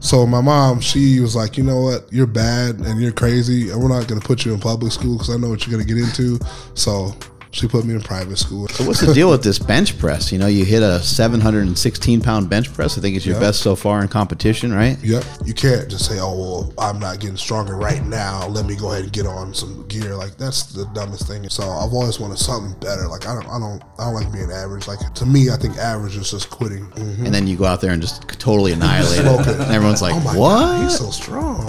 So my mom, she was like, you know what? You're bad and you're crazy, and we're not going to put you in public school because I know what you're going to get into. So she put me in private school. So what's the deal with this bench press? You know, you hit a 716-pound bench press. I think it's your best so far in competition, right? Yep. You can't just say, oh, well, I'm not getting stronger right now, let me go ahead and get on some gear. Like, that's the dumbest thing. So I've always wanted something better. Like, I don't like being average. Like, to me, I think average is just quitting. Mm-hmm. And then you go out there and just totally annihilate it. And everyone's like, oh my what? God, he's so strong.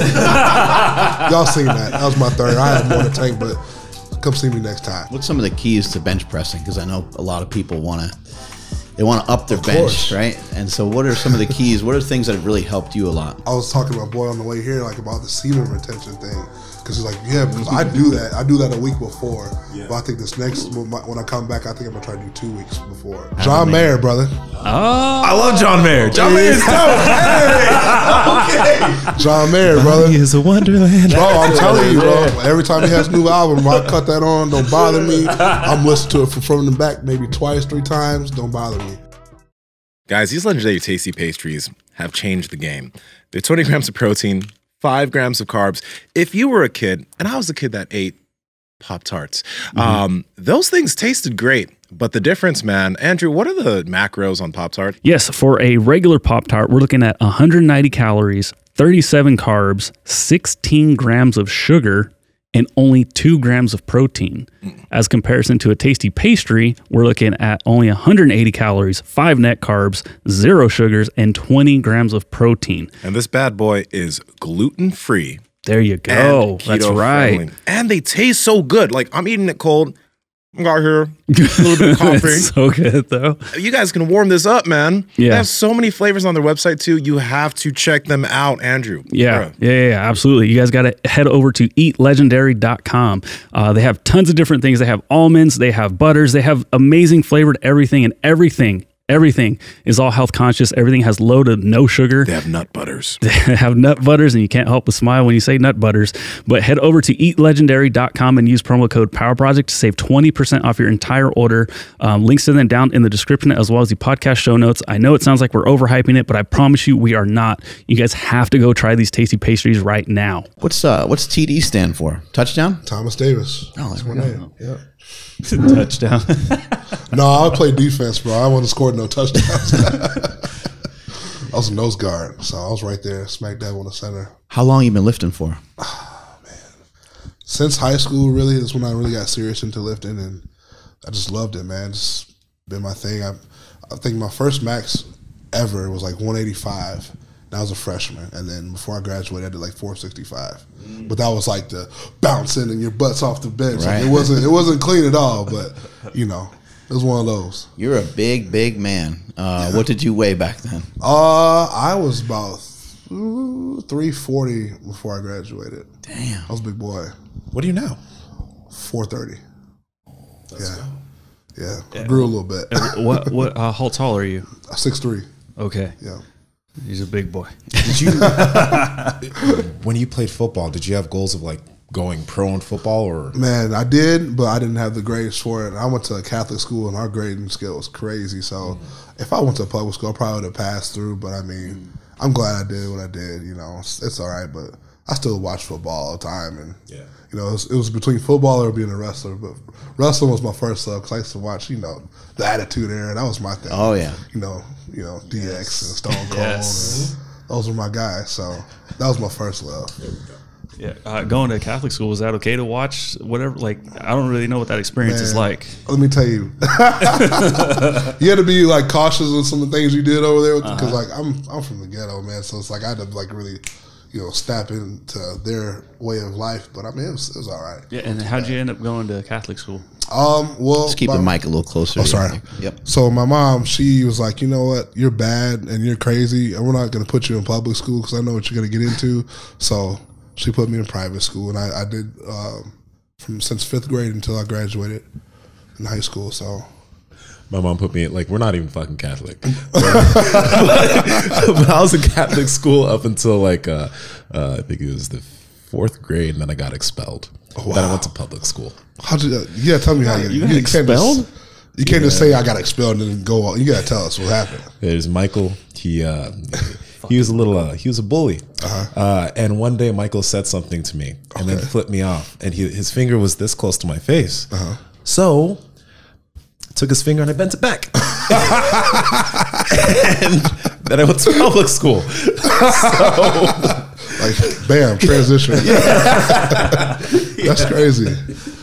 Y'all seen that. That was my third. I had more to take, but come see me next time. What's some of the keys to bench pressing? Because I know a lot of people want to up their bench, right? And so what are some of the keys? What are things that have really helped you a lot? I was talking to my boy on the way here, like, about the sebum retention thing. Because he's like, yeah, because I do that a week before. Yeah. But I think this next, when I come back, I think I'm going to try to do 2 weeks before. John Mayer, brother. Oh. I love John Mayer. John Mayer is dope. Hey, okay. John Mayer, brother. He is a wonderland. Bro, I'm telling you, bro. Every time he has a new album, I cut that on. Don't bother me. I'm listening to it from front and back maybe twice, three times. Don't bother me. Guys, these Legendary Tasty Pastries have changed the game. They're 20 grams of protein, 5 grams of carbs. If you were a kid, and I was a kid that ate Pop-Tarts, those things tasted great. But the difference, man. Andrew, what are the macros on Pop-Tart? Yes, for a regular Pop-Tart, we're looking at 190 calories, 37 carbs, 16 grams of sugar, and only 2 grams of protein. As comparison to a tasty pastry, we're looking at only 180 calories, 5 net carbs, 0 sugars, and 20 grams of protein. And this bad boy is gluten-free. There you go. That's right. Friendly. And they taste so good. Like, I'm eating it cold. I got here, a little bit of coffee. It's so good, though. You guys can warm this up, man. Yeah. They have so many flavors on their website, too. You have to check them out, Andrew. Yeah, yeah, absolutely. You guys got to head over to eatlegendary.com. They have tons of different things. They have almonds. They have butters. They have amazing flavored everything, and everything is all health conscious. Everything has low to no sugar. They have nut butters. They have nut butters, and you can't help but smile when you say nut butters. But head over to eatlegendary.com and use promo code POWERPROJECT to save 20% off your entire order. Links to them down in the description as well as the podcast show notes. I know it sounds like we're overhyping it, but I promise you we are not. You guys have to go try these tasty pastries right now. What's TD stand for? Touchdown? Thomas Davis. Oh, that's my name. Yeah. Touchdown. No, I play defense, bro. I wasn't scored no touchdowns. I was a nose guard, so I was right there, smack dab on the center. How long you been lifting for? Oh, man. Since high school, really, is when I really got serious into lifting, and I just loved it, man. It's been my thing. I think my first max ever was like 185. I was a freshman, and then before I graduated, I did like 465. But that was like the bouncing and your butts off the bench. Right. Like it wasn't clean at all, but you know, it was one of those. You're a big, big man. Yeah. What did you weigh back then? I was about 340 before I graduated. Damn, I was a big boy. What do you now? 430. Let's go. Yeah, I grew a little bit. What? How tall are you? 6'3". Okay. Yeah. He's a big boy. Did you, when you played football, did you have goals of like going pro in football or? Man, I did, but I didn't have the grades for it. I went to a Catholic school and our grading scale was crazy. So if I went to a public school, I probably would have passed through. But I mean, I'm glad I did what I did. You know, it's all right. But I still watch football all the time. And, you know, it was between football or being a wrestler. But wrestling was my first love because I used to watch, you know, the Attitude Era. That was my thing. Oh, yeah. You know, DX and Stone Cold. And those were my guys. So that was my first love. There we go. Yeah, going to Catholic school, was that okay to watch? Whatever, like, I don't really know what that experience is like. Let me tell you, you had to be like cautious with some of the things you did over there because, like, I'm from the ghetto, man. So it's like I had to like really, you know, snap into their way of life. But I mean, it was all right. Yeah, and how'd you end up going to Catholic school? Well, just keep the mic a little closer. Oh, sorry. Yep. So my mom, she was like, you know what? You're bad and you're crazy, and we're not going to put you in public school because I know what you're going to get into. So she put me in private school, and I did since 5th grade until I graduated in high school. So. My mom put me in, like, we're not even fucking Catholic. But I was in Catholic school up until, like, I think it was the 4th grade, and then I got expelled. Oh, wow. Then I went to public school. How'd you, tell me how you got expelled? You can't just say I got expelled and then go on. You got to tell us what happened. There's Michael. He He was a little, he was a bully. And one day Michael said something to me and then flipped me off. And he, his finger was this close to my face. So I took his finger and I bent it back. And then I went to public school. So... like, bam, transition. That's crazy.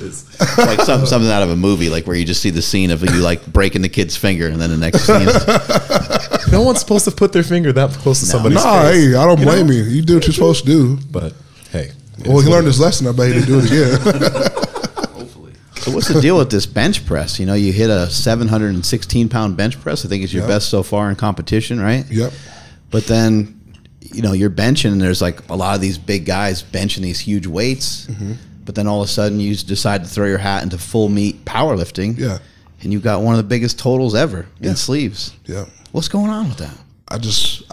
It's like something out of a movie, like where you just see the scene of you like breaking the kid's finger, and then the next scene is... No one's supposed to put their finger that close to somebody's face. Hey, I don't blame you. You do what you're supposed to do. But, hey. Well, he learned his lesson. I bet he didn't do it again. So what's the deal with this bench press? You know, you hit a 716-pound bench press. I think it's your best so far in competition, right? Yep. But then... you know, you're benching and there's like a lot of these big guys benching these huge weights, but then all of a sudden you decide to throw your hat into full meat powerlifting. Yeah. And you've got one of the biggest totals ever in sleeves. Yeah. What's going on with that? I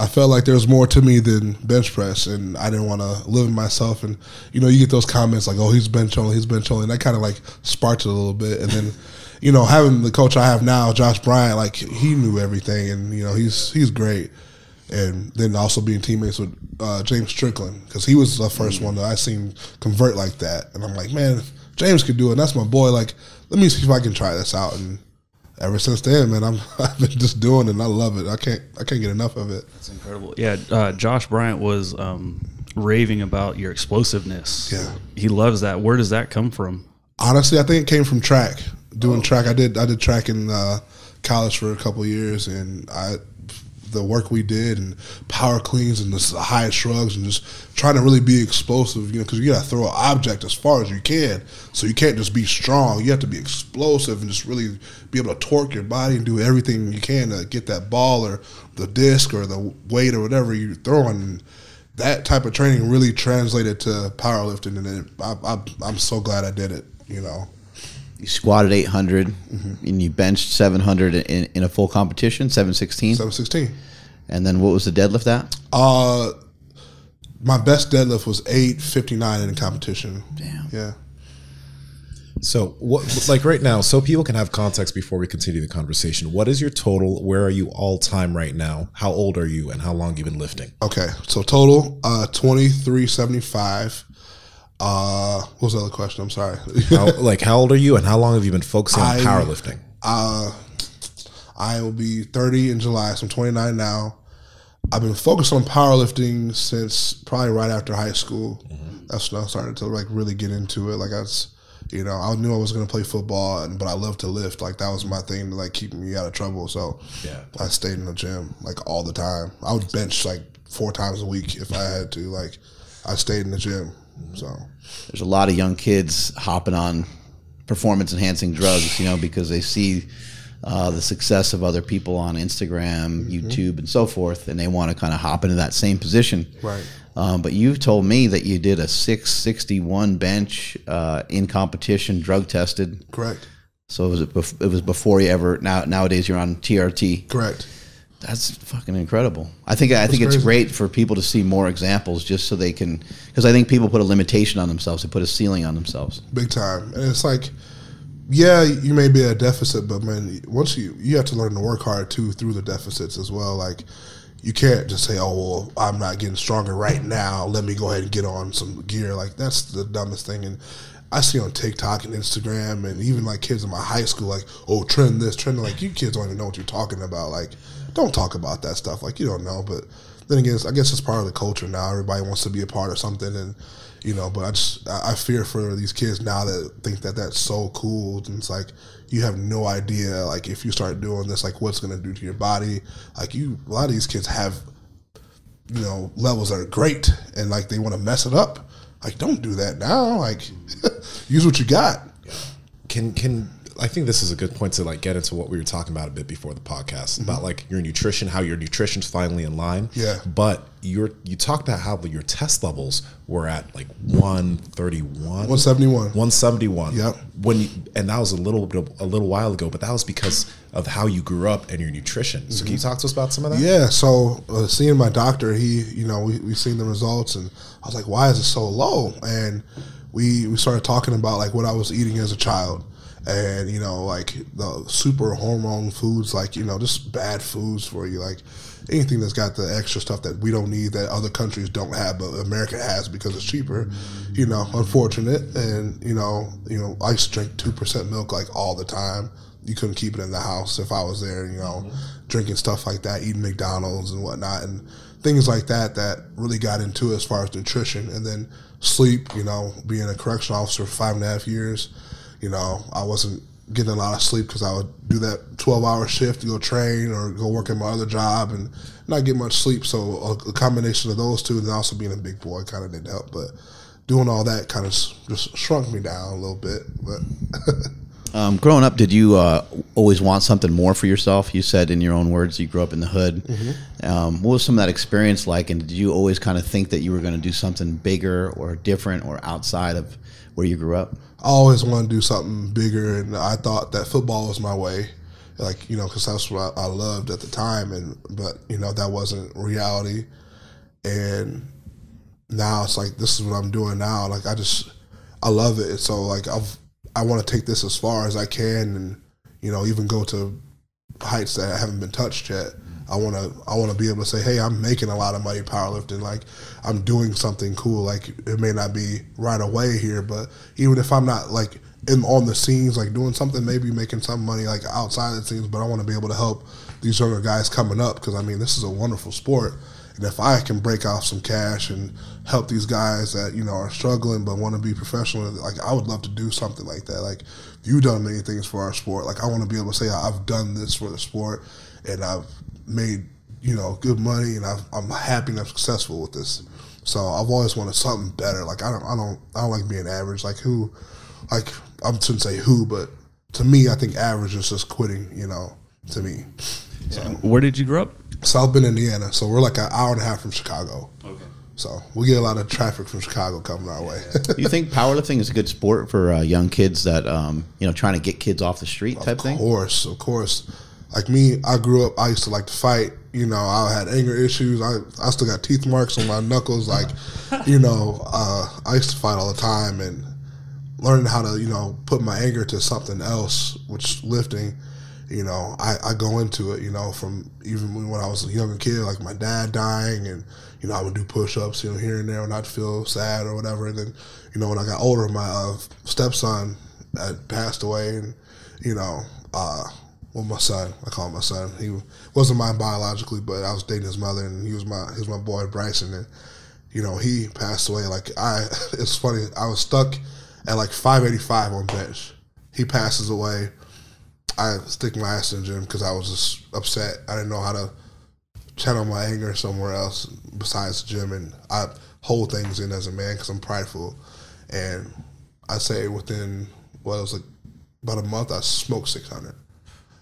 felt like there was more to me than bench press, and I didn't want to limit myself. And, you know, you get those comments like, oh, he's bench only, he's bench only. And that kind of like sparked it a little bit. And then, you know, having the coach I have now, Josh Bryant, like he knew everything, and, you know, he's great. And then also being teammates with James Strickland, because he was the first one that I seen convert like that. And I'm like, man, if James could do it, and that's my boy, like, let me see if I can try this out. And ever since then, man, I've been just doing it, and I love it. I can't get enough of it. That's incredible. Yeah, Josh Bryant was raving about your explosiveness. Yeah. He loves that. Where does that come from? Honestly, I think it came from track. Doing track. I did track in college for a couple of years, and the work we did and power cleans and the high shrugs and just trying to really be explosive, you know, because you got to throw an object as far as you can. So you can't just be strong. You have to be explosive and just really be able to torque your body and do everything you can to get that ball or the disc or the weight or whatever you're throwing. And that type of training really translated to powerlifting, and it, I'm so glad I did it, you know. You squatted 800 and you benched 700 in a full competition, 716? 716. And then what was the deadlift at? My best deadlift was 859 in a competition. Damn. Yeah. So, what, like right now, so people can have context before we continue the conversation, what is your total? Where are you all time right now? How old are you and how long have you been lifting? Okay. So, total 2375. What was the other question? I'm sorry. How old are you and how long have you been focusing on powerlifting? I will be 30 in July, so I'm 29 now. I've been focused on powerlifting since probably right after high school. That's when I started to like really get into it. Like I knew I was going to play football, but I loved to lift. Like that was my thing to like keep me out of trouble. So yeah, I stayed in the gym like all the time. I would bench like 4 times a week if I had to. Like I stayed in the gym. So there's a lot of young kids hopping on performance enhancing drugs, you know, because they see the success of other people on Instagram, YouTube, and so forth, and they want to kind of hop into that same position. Right. But you've told me that you did a 661 bench in competition, drug tested. Correct. So it was before you ever. Nowadays you're on TRT. Correct. That's fucking incredible. I think it's great for people to see more examples, just so they can, because I think people put a limitation on themselves. They put a ceiling on themselves. Big time. And it's like, yeah, you may be at a deficit, but man, once you have to learn to work hard too through the deficits as well. Like you can't just say, oh, well, I'm not getting stronger right now, let me go ahead and get on some gear. Like that's the dumbest thing. And I see on TikTok and Instagram and even like kids in my high school, like, oh, trend this, trend that. Like you kids don't even know what you're talking about. Like don't talk about that stuff. Like you don't know. But then again, I guess it's part of the culture now. Everybody wants to be a part of something, and you know. But I fear for these kids now that think that that's so cool. And it's like you have no idea. Like if you start doing this, like what's gonna do to your body? Like a lot of these kids have, you know, levels that are great, and like they want to mess it up. Like, don't do that now. Like, use what you got. Can I think this is a good point to like get into what we were talking about a bit before the podcast about like your nutrition, how your nutrition's finally in line. Yeah. But you talked about how your test levels were at like 131, 171, 171. Yep. And that was a little while ago, but that was because of how you grew up and your nutrition. So can you talk to us about some of that? Yeah. So seeing my doctor, we seen the results, and I was like, why is it so low? And we started talking about like what I was eating as a child. and, you know, like the super hormone foods, like, you know, just bad foods for you, like anything that's got the extra stuff that we don't need, that other countries don't have but America has because it's cheaper, you know, unfortunate. And, you know, I used to drink 2% milk like all the time. You couldn't keep it in the house if I was there, you know, drinking stuff like that, eating McDonald's and whatnot, and things like that that really got into it as far as nutrition. And then sleep, you know, being a correction officer for 5.5 years, you know, I wasn't getting a lot of sleep because I would do that 12-hour shift to go train or go work at my other job and not get much sleep. So a combination of those two, and then also being a big boy kind of didn't help. But doing all that kind of just shrunk me down a little bit. But growing up, did you always want something more for yourself? You said in your own words you grew up in the hood. Mm-hmm. What was some of that experience like? And did you always kind of think that you were going to do something bigger or different or outside of where you grew up? I always wanted to do something bigger, and I thought that football was my way, like, you know, because that's what I loved at the time. And but, you know, that wasn't reality. And now it's like, this is what I'm doing now. Like, I love it. So, like, I want to take this as far as I can, and, you know, even go to heights that haven't been touched yet. I want to be able to say, hey, I'm making a lot of money powerlifting. Like, I'm doing something cool. Like, it may not be right away here, but even if I'm not, like, on the scenes, like, doing something, maybe making some money, like, outside the scenes, but I want to be able to help these younger guys coming up because, I mean, this is a wonderful sport. And if I can break off some cash and help these guys that, you know, are struggling but want to be professional, like, I would love to do something like that. Like, you've done many things for our sport. Like, I want to be able to say I've done this for the sport, and I've made, you know, good money, and I'm happy and I'm successful with this. So I've always wanted something better. Like, I don't like being average. Like, who, like, I shouldn't say who, but to me, I think average is just quitting, you know, to me. So, where did you grow up? South Bend, Indiana. So we're like an hour and a half from Chicago. Okay. So we get a lot of traffic from Chicago coming our way. Do you think powerlifting is a good sport for young kids that, you know, trying to get kids off the street type thing? Of course, of course. Like me, I grew up, I used to like to fight, you know, I had anger issues, I still got teeth marks on my knuckles, like, you know, I used to fight all the time, and learning how to, you know, put my anger to something else, which lifting, you know, I go into it, you know, from even when I was a younger kid, like my dad dying, and, you know, I would do push-ups, you know, here and there when I'd feel sad or whatever, and then, you know, when I got older, my stepson had passed away, and, you know, well, my son, I call him my son. He wasn't mine biologically, but I was dating his mother, and he was my boy Bryson, and, you know, he passed away. Like, it's funny, I was stuck at like 585 on bench. He passes away. I stick my ass in the gym because I was just upset. I didn't know how to channel my anger somewhere else besides the gym, and I hold things in as a man because I'm prideful. And I'd say within, well, it was like about a month, I smoked 600.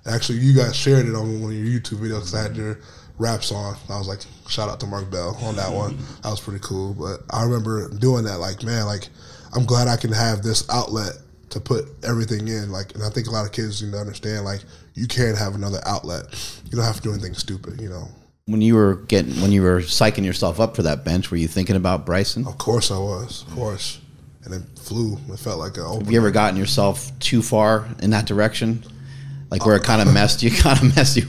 Actually, you guys shared it on one of your YouTube videos because I had your raps on. I was like, shout out to Mark Bell on that one. That was pretty cool. But I remember doing that, like, man, like, I'm glad I can have this outlet to put everything in. Like, and I think a lot of kids need to understand, like, you can't have another outlet. You don't have to do anything stupid, you know. When you were psyching yourself up for that bench, were you thinking about Bryson? Of course I was, of course. And it flew. It felt like an open. Have you ever gotten yourself too far in that direction? Like, where it kind of messed you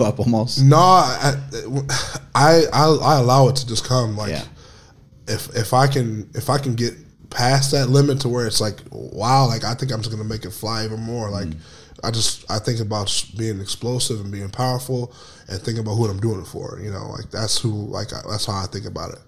up almost? No, I allow it to just come. Like, yeah. if I can get past that limit to where it's like, wow, like, I think I'm just gonna make it fly even more. Like, I think about being explosive and being powerful, and thinking about who I'm doing it for. You know, like, that's how I think about it.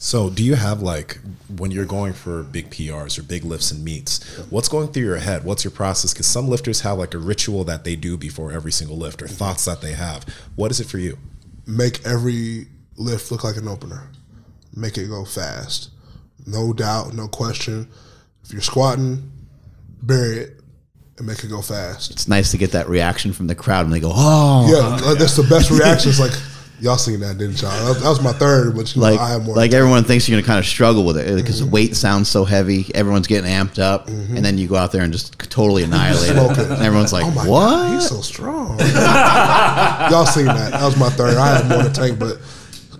So do you have, like, when you're going for big PRs or big lifts and meets, what's going through your head? What's your process? Because some lifters have, like, a ritual that they do before every single lift or thoughts that they have. What is it for you? Make every lift look like an opener. Make it go fast. No doubt, no question. If you're squatting, bury it and make it go fast. It's nice to get that reaction from the crowd when they go, oh. Yeah, that's the best reaction. It's like, y'all seen that, didn't y'all? That was my third, but you know, like, I have more. Like, everyone thinks you're going to kind of struggle with it because the weight sounds so heavy. Everyone's getting amped up, and then you go out there and just totally annihilate it. And everyone's like, oh my what? God, he's so strong. Y'all seen that. That was my third. I had more in the tank, but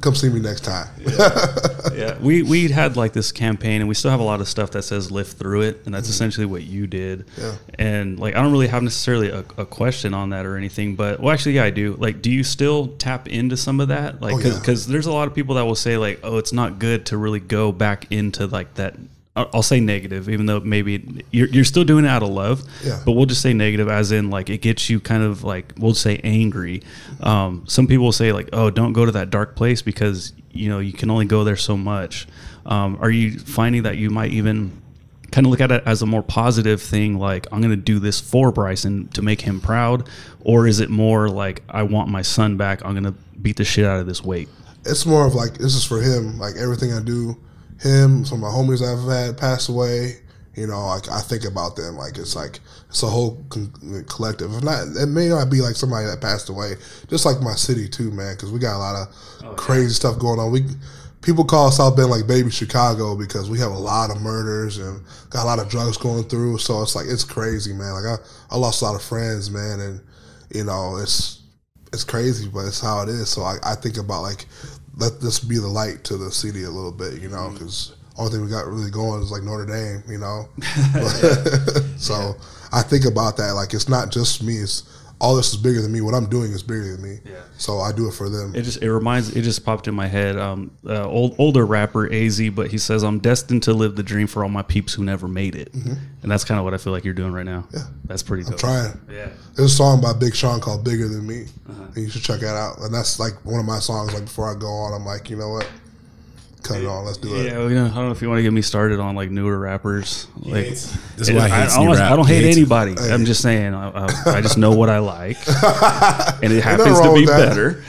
come see me next time. Yeah. We had like this campaign, and we still have a lot of stuff that says live through it, and that's essentially what you did. Yeah. And like, I don't really have necessarily a question on that or anything, but well, actually, yeah, I do. Like, do you still tap into some of that? Like, because there's a lot of people that will say like, oh, it's not good to really go back into like that. I'll say negative, even though maybe you're still doing it out of love, but we'll just say negative as in like it gets you kind of like, we'll say angry. Some people will say like, oh, don't go to that dark place because, you know, you can only go there so much. Are you finding that you might even kind of look at it as a more positive thing? Like, I'm going to do this for Bryson to make him proud. Or is it more like, I want my son back, I'm going to beat the shit out of this weight? It's more of like, this is for him. Like everything I do, him, some of my homies I've had pass away, you know, I think about them. Like, it's a whole collective. If not, it may not be like somebody that passed away, just like my city too, man, because we got a lot of crazy stuff going on. People call South Bend like baby Chicago because we have a lot of murders and got a lot of drugs going through. So it's like, it's crazy, man. Like, I lost a lot of friends, man, and, you know, it's crazy, but it's how it is. So I think about like, let this be the light to the city a little bit, you know, because only thing we got really going is like Notre Dame, you know. So I think about that. Like, it's not just me. It's all, this is bigger than me. What I'm doing is bigger than me. Yeah. So I do it for them. It just popped in my head. Older rapper AZ, but he says, I'm destined to live the dream for all my peeps who never made it. And that's kind of what I feel like you're doing right now. Yeah. That's pretty dope. I'm trying. Yeah. There's a song by Big Sean called Bigger Than Me. And you should check that out. And that's like one of my songs. Like, before I go on, I'm like, you know what? Cut it on. Let's do it. Yeah, well, you know, I don't know if you want to get me started on like newer rappers. Like, this is why I don't hate anybody. Hey. I'm just saying, I just know what I like, and it happens to be better.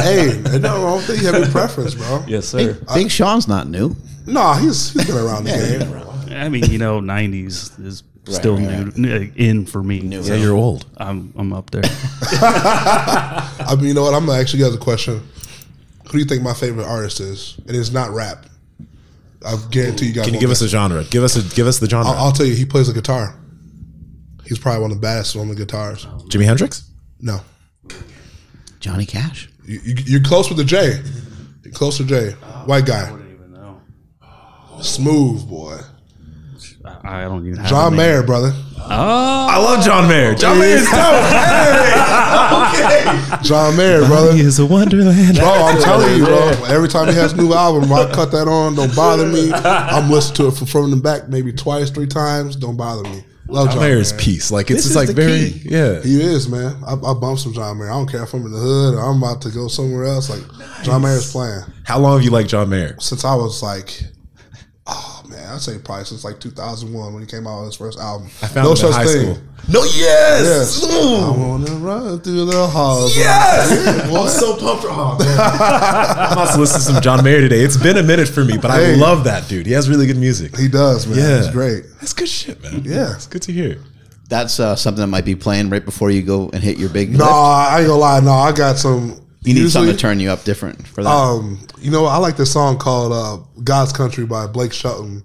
Hey, no, I don't think you have any preference, bro. Yes, sir. Big Sean's not new. No, he's been around the game. I mean, you know, '90s is still new in for me. Yeah, you're old. I'm up there. I mean, you know what? I'm gonna actually ask a question. Who do you think my favorite artist is? And it's not rap. I guarantee you guys. Can you give us a genre? Give us the genre. I'll tell you. He plays the guitar. He's probably one of the baddest on the guitars. Jimi Hendrix? No. Johnny Cash. You're close with the J. You're close to J. White guy. I wouldn't even know. Smooth boy. I don't even have John Mayer, brother. Oh, I love John Mayer. John Mayer is dope. Hey, okay. John Mayer, brother. He is a wonderland. Bro, I'm telling you, bro. Every time he has a new album, I cut that on. Don't bother me. I'm listening to it from front and back, maybe twice, 3 times. Don't bother me. Love John Mayer's peace. Like, it's just like very key. Yeah. He is, man. I bump some John Mayer. I don't care if I'm in the hood or I'm about to go somewhere else. Like, John Mayer's playing. How long have you liked John Mayer? Since I was like, I'd say probably since like 2001 when he came out with his first album. I found him in high school. No, yes! I want to run through the halls. Yes! I'm so pumped for him. I'm about to listen to some John Mayer today. It's been a minute for me, but I love that dude. He has really good music. He does, man. Yeah. It's great. That's good shit, man. Yeah. It's good to hear. That's something that might be playing right before you go and hit your big lift. No, I ain't gonna lie. No, I got some. You need something to turn you up different for that. You know, I like this song called God's Country by Blake Shelton.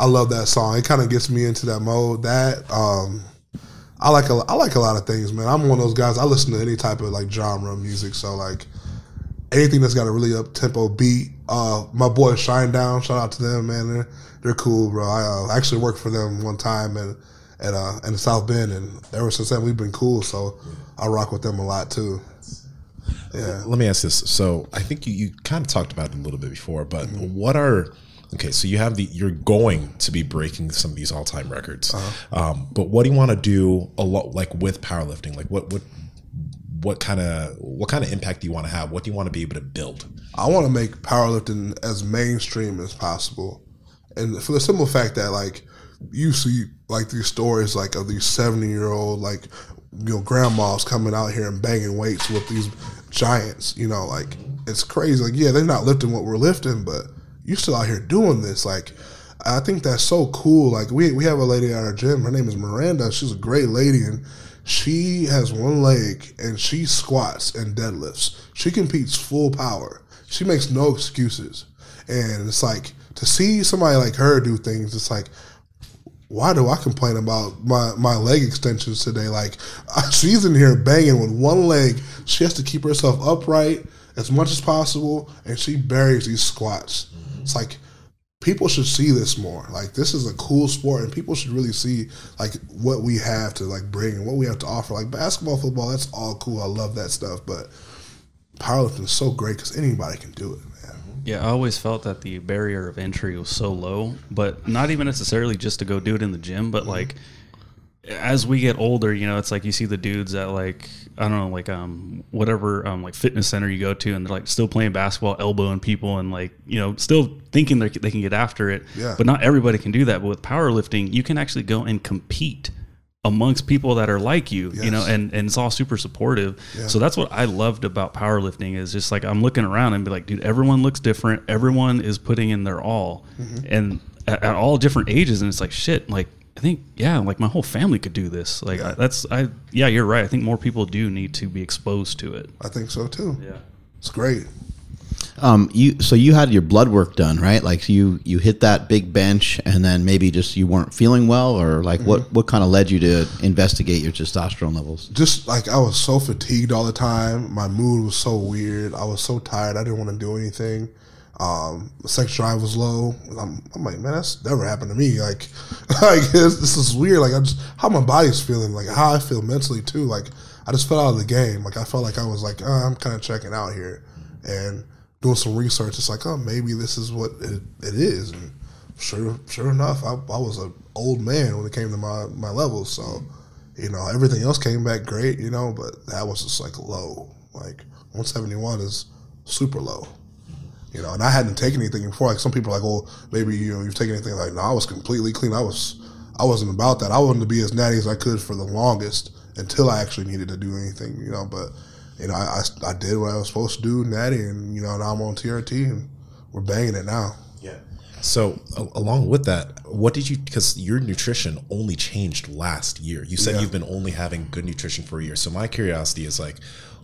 I love that song. It kind of gets me into that mode. That I like a lot of things, man. I'm one of those guys. I listen to any type of like genre of music. So like anything that's got a really up tempo beat. My boy Shinedown, shout out to them, man. They're cool, bro. I actually worked for them one time in South Bend, and ever since then we've been cool. So I rock with them a lot too. Yeah. Let me ask this. So I think you kind of talked about it a little bit before, but what are? Okay, so you have you're going to be breaking some of these all-time records, but what do you want to do a lot like with powerlifting? Like what kind of impact do you want to have? What do you want to be able to build? I want to make powerlifting as mainstream as possible, and for the simple fact that like you see like these stories like of these 70-year-old like grandmas coming out here and banging weights with these giants, you know, like it's crazy. Like yeah, they're not lifting what we're lifting, but you're still out here doing this. Like, I think that's so cool. Like, we have a lady at our gym. Her name is Miranda. She's a great lady, and she has one leg, and she squats and deadlifts. She competes full power. She makes no excuses. And it's like, to see somebody like her do things, it's like, why do I complain about my leg extensions today? Like, she's in here banging with one leg. She has to keep herself upright. as much as possible, and she buries these squats. Mm-hmm. It's like, people should see this more. Like, this is a cool sport, and people should really see, like, what we have to, like, bring and what we have to offer. Like, basketball, football, that's all cool. I love that stuff, but powerlifting is so great because anybody can do it, man. Yeah, I always felt that the barrier of entry was so low, but not even necessarily just to go do it in the gym, but, mm-hmm. like, as we get older, you know, it's like you see the dudes that, like, I don't know, like, whatever, like, fitness center you go to, and they're, like, still playing basketball, elbowing people, and, like, you know, still thinking they can get after it. Yeah. But not everybody can do that. But with powerlifting, you can actually go and compete amongst people that are like you, yes. you know, and it's all super supportive. Yeah. So that's what I loved about powerlifting, is just, like, I'm looking around and be like, dude, everyone looks different. Everyone is putting in their all, mm-hmm. and at all different ages. And it's like, shit, like, I think, yeah, like, my whole family could do this. Like, yeah. Yeah, you're right. I think more people do need to be exposed to it. I think so too. Yeah. It's great. So you had your blood work done, right? Like, you hit that big bench, and then maybe just you weren't feeling well, or like, mm-hmm. what kind of led you to investigate your testosterone levels? Just like, I was so fatigued all the time. My mood was so weird. I was so tired. I didn't want to do anything. Sex drive was low. I'm like, man, that's never happened to me. Like, this is weird. Like, how my body's feeling, like how I feel mentally too. Like, I just fell out of the game. Like, I felt like I was like, I'm kind of checking out here, and doing some research. It's like, oh, maybe this is what it is. And sure enough, I was an old man when it came to my levels. So, you know, everything else came back great, you know, but that was just like low. Like, 171 is super low. You know, and I hadn't taken anything before. Like, some people are like, well, maybe, you know, you've taken anything. Like, no, I was completely clean. I wasn't about that. I wanted to be as natty as I could for the longest until I actually needed to do anything, you know. But, you know, I did what I was supposed to do, natty, and, you know, now I'm on TRT, and we're banging it now. Yeah. So, along with that, what did you, because your nutrition only changed last year. You said yeah. you've been only having good nutrition for a year. So, my curiosity is, like,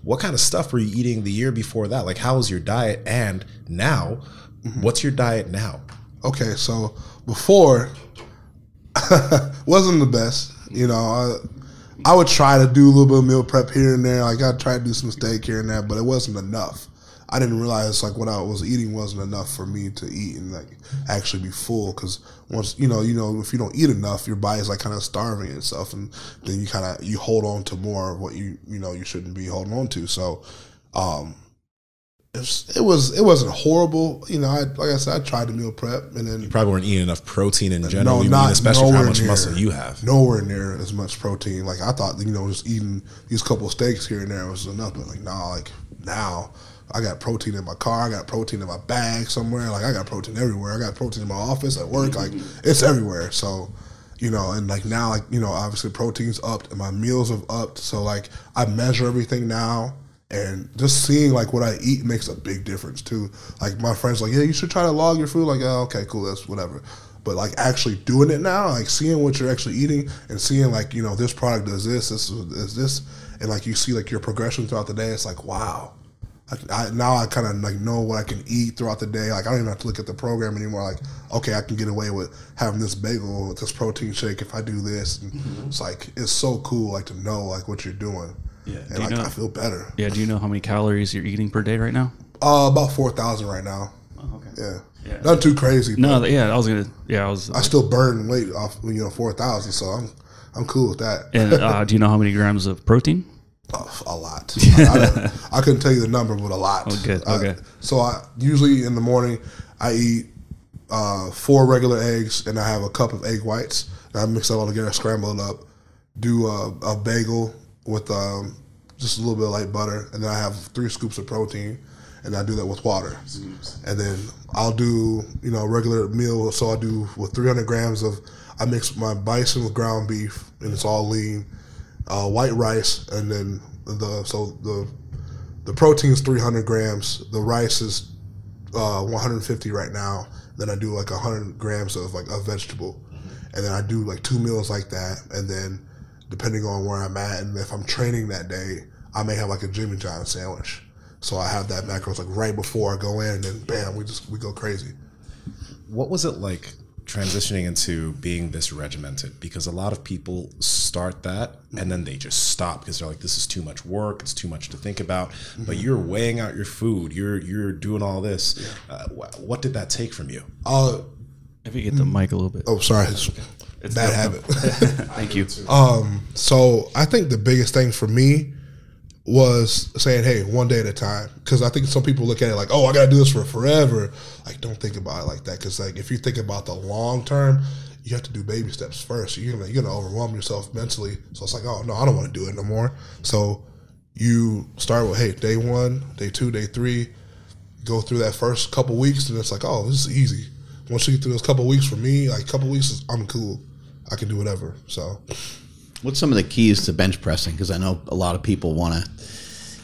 what kind of stuff were you eating the year before that? Like, how was your diet? And now, mm-hmm. what's your diet now? Okay, so before, wasn't the best. You know, I would try to do a little bit of meal prep here and there. Like, I'd try to do some steak here and there, but it wasn't enough. I didn't realize, like, what I was eating wasn't enough for me to eat and, like, actually be full, because once, you know, if you don't eat enough, your body's, like, kind of starving itself, and then you kind of, you hold on to more of what you know, you shouldn't be holding on to. So, it wasn't horrible. You know, like I said, I tried to meal prep, and then you probably weren't eating enough protein in general. No, you not mean, especially for how much muscle you have. Nowhere near as much protein. Like, I thought, you know, just eating these couple steaks here and there was enough, but, like, nah, like, now I got protein in my car. I got protein in my bag somewhere. Like, I got protein everywhere. I got protein in my office, at work. Like, it's everywhere. So, you know, and, like, now, like, you know, obviously protein's upped and my meals have upped. So, like, I measure everything now, and just seeing, like, what I eat makes a big difference too. Like, my friends like, yeah, you should try to log your food. Like, oh, okay, cool, that's whatever. But, like, actually doing it now, like, seeing what you're actually eating and seeing, like, you know, this product does this, this is this. And, like, you see, like, your progression throughout the day. It's like, wow. Now I kind of, like, know what I can eat throughout the day. Like, I don't even have to look at the program anymore. Like, okay, I can get away with having this bagel with this protein shake if I do this. And mm-hmm. It's like, it's so cool, like, to know, like, what you're doing. Yeah. And do you, like, know, I feel better. Yeah. Do you know how many calories you're eating per day right now? About 4,000 right now. Oh, okay. Yeah. Yeah. Not too crazy. No. Yeah. I still burn weight off, you know, 4,000. So I'm cool with that. And do you know how many grams of protein? Oh, a lot. I couldn't tell you the number, but a lot. Oh, good. Okay. So I usually in the morning I eat 4 regular eggs, and I have a cup of egg whites. And I mix it all together, scramble it up, do a bagel with just a little bit of light butter, and then I have 3 scoops of protein, and I do that with water. And then I'll do, you know, a regular meal. So I do with 300 grams of, I mix my bison with ground beef, and it's all lean. White rice, and then the protein is 300 grams. The rice is 150 right now. Then I do like 100 grams of like a vegetable, mm-hmm. and then I do like 2 meals like that. And then depending on where I'm at, and if I'm training that day, I may have like a Jimmy John sandwich. So I have that macros like right before I go in, and bam, we go crazy. What was it like transitioning into being this regimented? Because a lot of people start that and then they just stop because they're like, this is too much work, it's too much to think about. But you're weighing out your food, you're doing all this. Yeah. What did that take from you? If you get the mic a little bit. Oh, sorry. It's bad habit. Thank you. So I think the biggest thing for me was saying, hey, one day at a time. Because I think some people look at it like, oh, I got to do this for forever. Like, don't think about it like that. Because like, if you think about the long term, you have to do baby steps first. You're gonna overwhelm yourself mentally. So it's like, oh, no, I don't want to do it no more. So you start with, hey, day one, day two, day three. Go through that first couple weeks, and it's like, oh, this is easy. Once you get through those couple weeks, for me, like couple weeks, I'm cool. I can do whatever. So, what's some of the keys to bench pressing? Because I know a lot of people want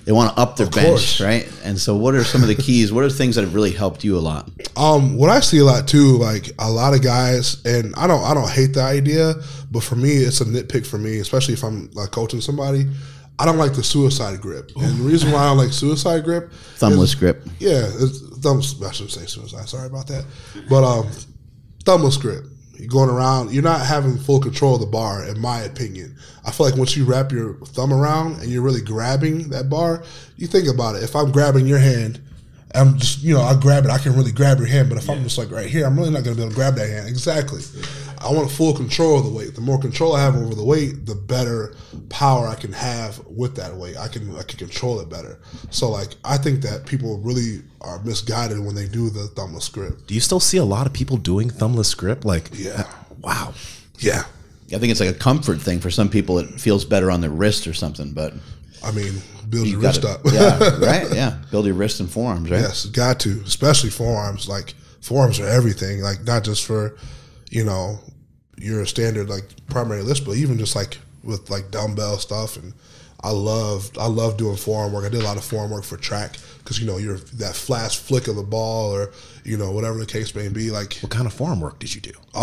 to up their bench, right? And so, what are some of the keys? What are things that have really helped you a lot? What I see a lot too, like a lot of guys, and I don't hate the idea, but for me, it's a nitpick for me, especially if I'm like coaching somebody. I don't like the suicide grip. And the reason why I don't like suicide grip. Thumbless grip. Yeah. I shouldn't say suicide. Sorry about that. But thumbless grip. You're going around. You're not having full control of the bar, in my opinion. I feel like once you wrap your thumb around and you're really grabbing that bar, you think about it. If I'm grabbing your hand, I'm just, I grab it. I can really grab your hand. But if I'm just like right here, I'm really not going to be able to grab that hand. Exactly. I want full control of the weight. The more control I have over the weight, the better power I can have with that weight. I can control it better. So, like, I think that people really are misguided when they do the thumbless grip. Do you still see a lot of people doing thumbless grip? Like, yeah. Wow. Yeah. I think it's like a comfort thing. For some people, it feels better on their wrist or something, but. I mean, build your wrist up. Yeah, right? Yeah. Build your wrist and forearms, right? Yes, got to. Especially forearms. Like, forearms are everything. Like, not just for, your standard like primary list, but even just like with like dumbbell stuff. And I love doing forearm work. I did a lot of forearm work for track because you're that flash flick of the ball or whatever the case may be. Like, what kind of forearm work did you do? A